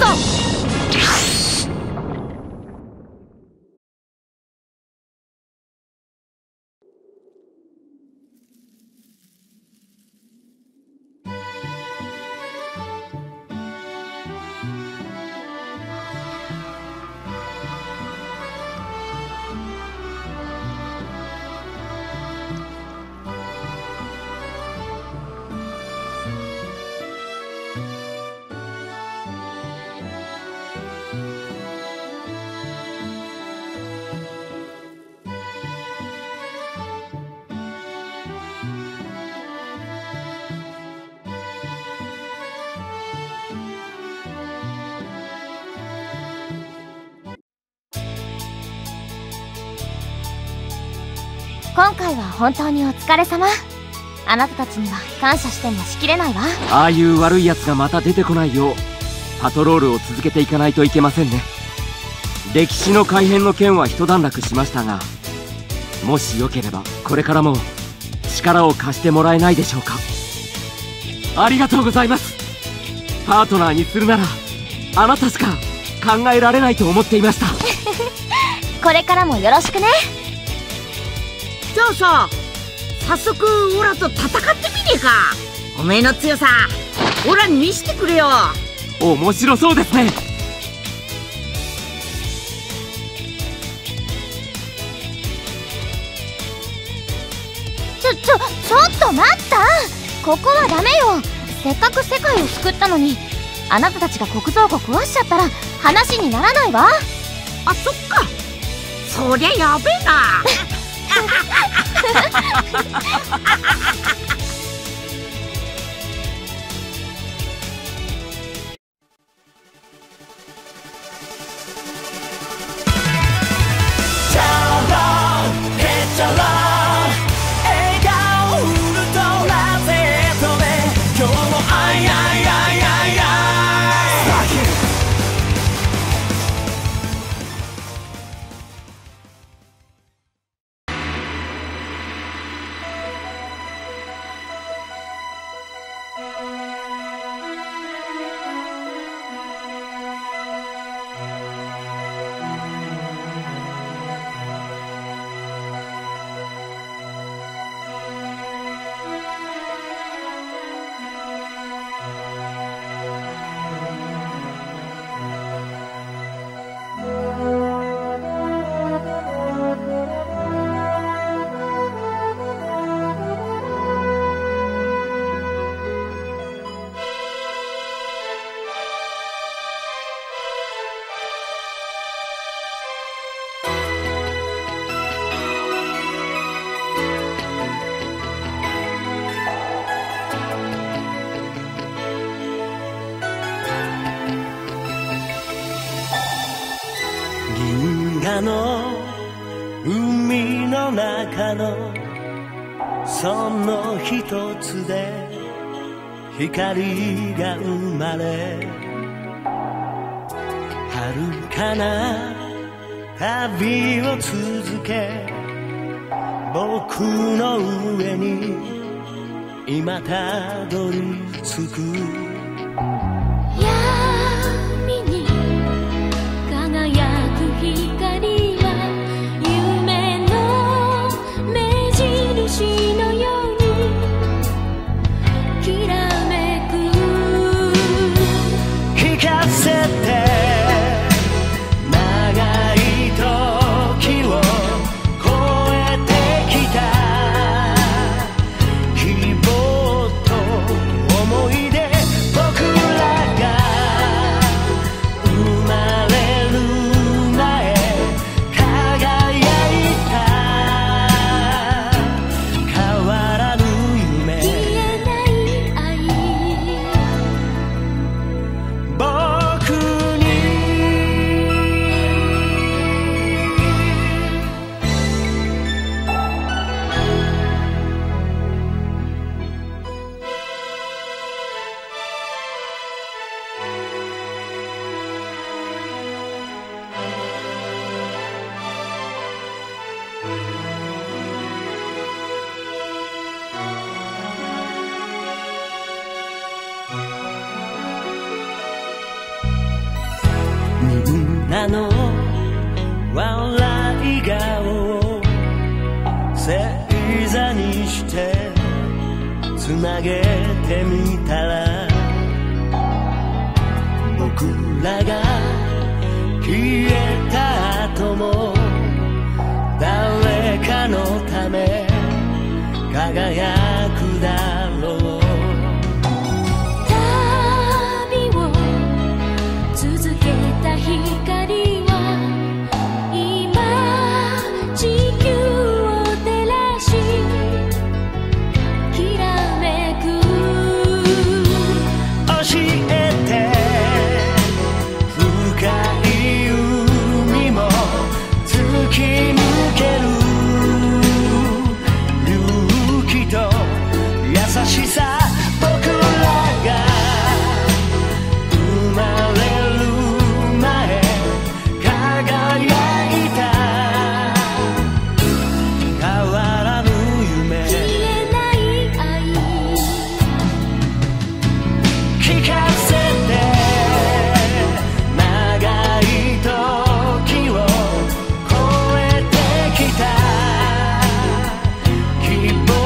今回は本当にお疲れ様。あなたたちには感謝してもしきれないわ。ああいう悪いやつがまた出てこないようパトロールを続けていかないといけませんね。歴史の改変の件は一段落しましたが、もしよければこれからも力を貸してもらえないでしょうか。ありがとうございます。パートナーにするならあなたしか考えられないと思っていましたこれからもよろしくね。じゃあさ、早速オラと戦ってみねえか。おめえの強さオラに見せてくれよ。面白そうですね。ちょちょちょっと待った。ここはダメよ。せっかく世界を救ったのにあなたたちが国蔵庫壊しちゃったら話にならないわ。あ、そっか、そりゃやべえなその一つで光が生まれ、遥かな旅を続け、僕の上に今たどり着く。闇に輝く光あの笑い顔を正座にしてつなげてみたら、僕らが消えた後も誰かのため輝くだろう。旅を続けた光は今地球を照らしきらめく。教えて深い海も突き抜ける優しさ、僕らが生まれる前輝いた変わらぬ夢、消えない愛聞かせて、長い時を超えてきた希望と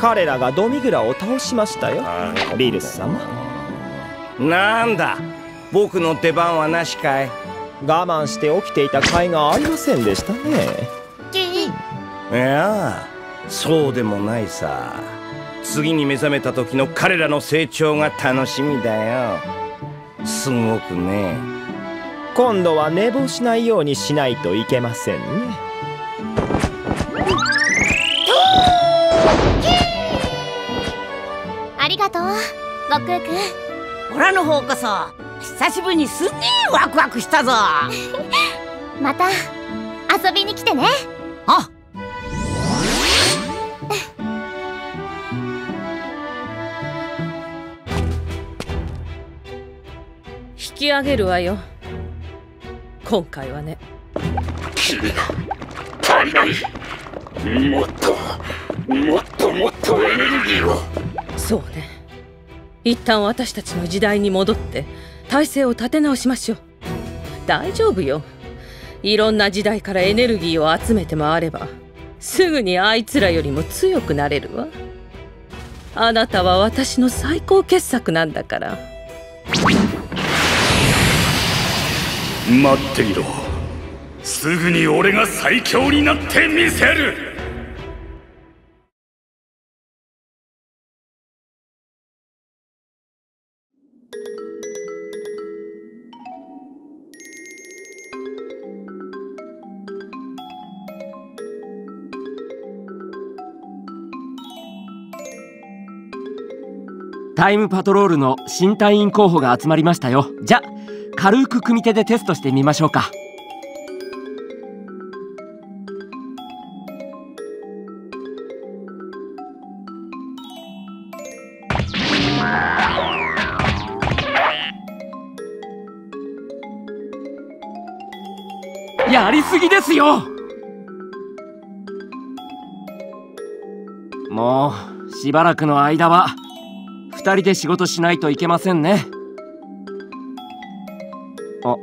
彼らがドミグラを倒しましたよ、ビルス様。なんだ、僕の出番はなしかい。我慢して起きていた甲斐がありませんでしたね。いや、そうでもないさ。次に目覚めた時の彼らの成長が楽しみだよ。すごくね。今度は寝坊しないようにしないといけませんね。悟空君、オラの方こそ久しぶりにすげえワクワクしたぞ。また遊びに来てね。あ引き上げるわよ、今回はね。君が足りない、もっともっともっとエネルギーを。そうね、一旦私たちの時代に戻って体制を立て直しましょう。大丈夫よ、いろんな時代からエネルギーを集めて回ればすぐにあいつらよりも強くなれるわ。あなたは私の最高傑作なんだから。待っていろ、すぐに俺が最強になってみせる。タイムパトロールの新隊員候補が集まりましたよ。じゃ、軽く組手でテストしてみましょうか。やりすぎですよ。もうしばらくの間は二人で仕事しないといけませんね。あ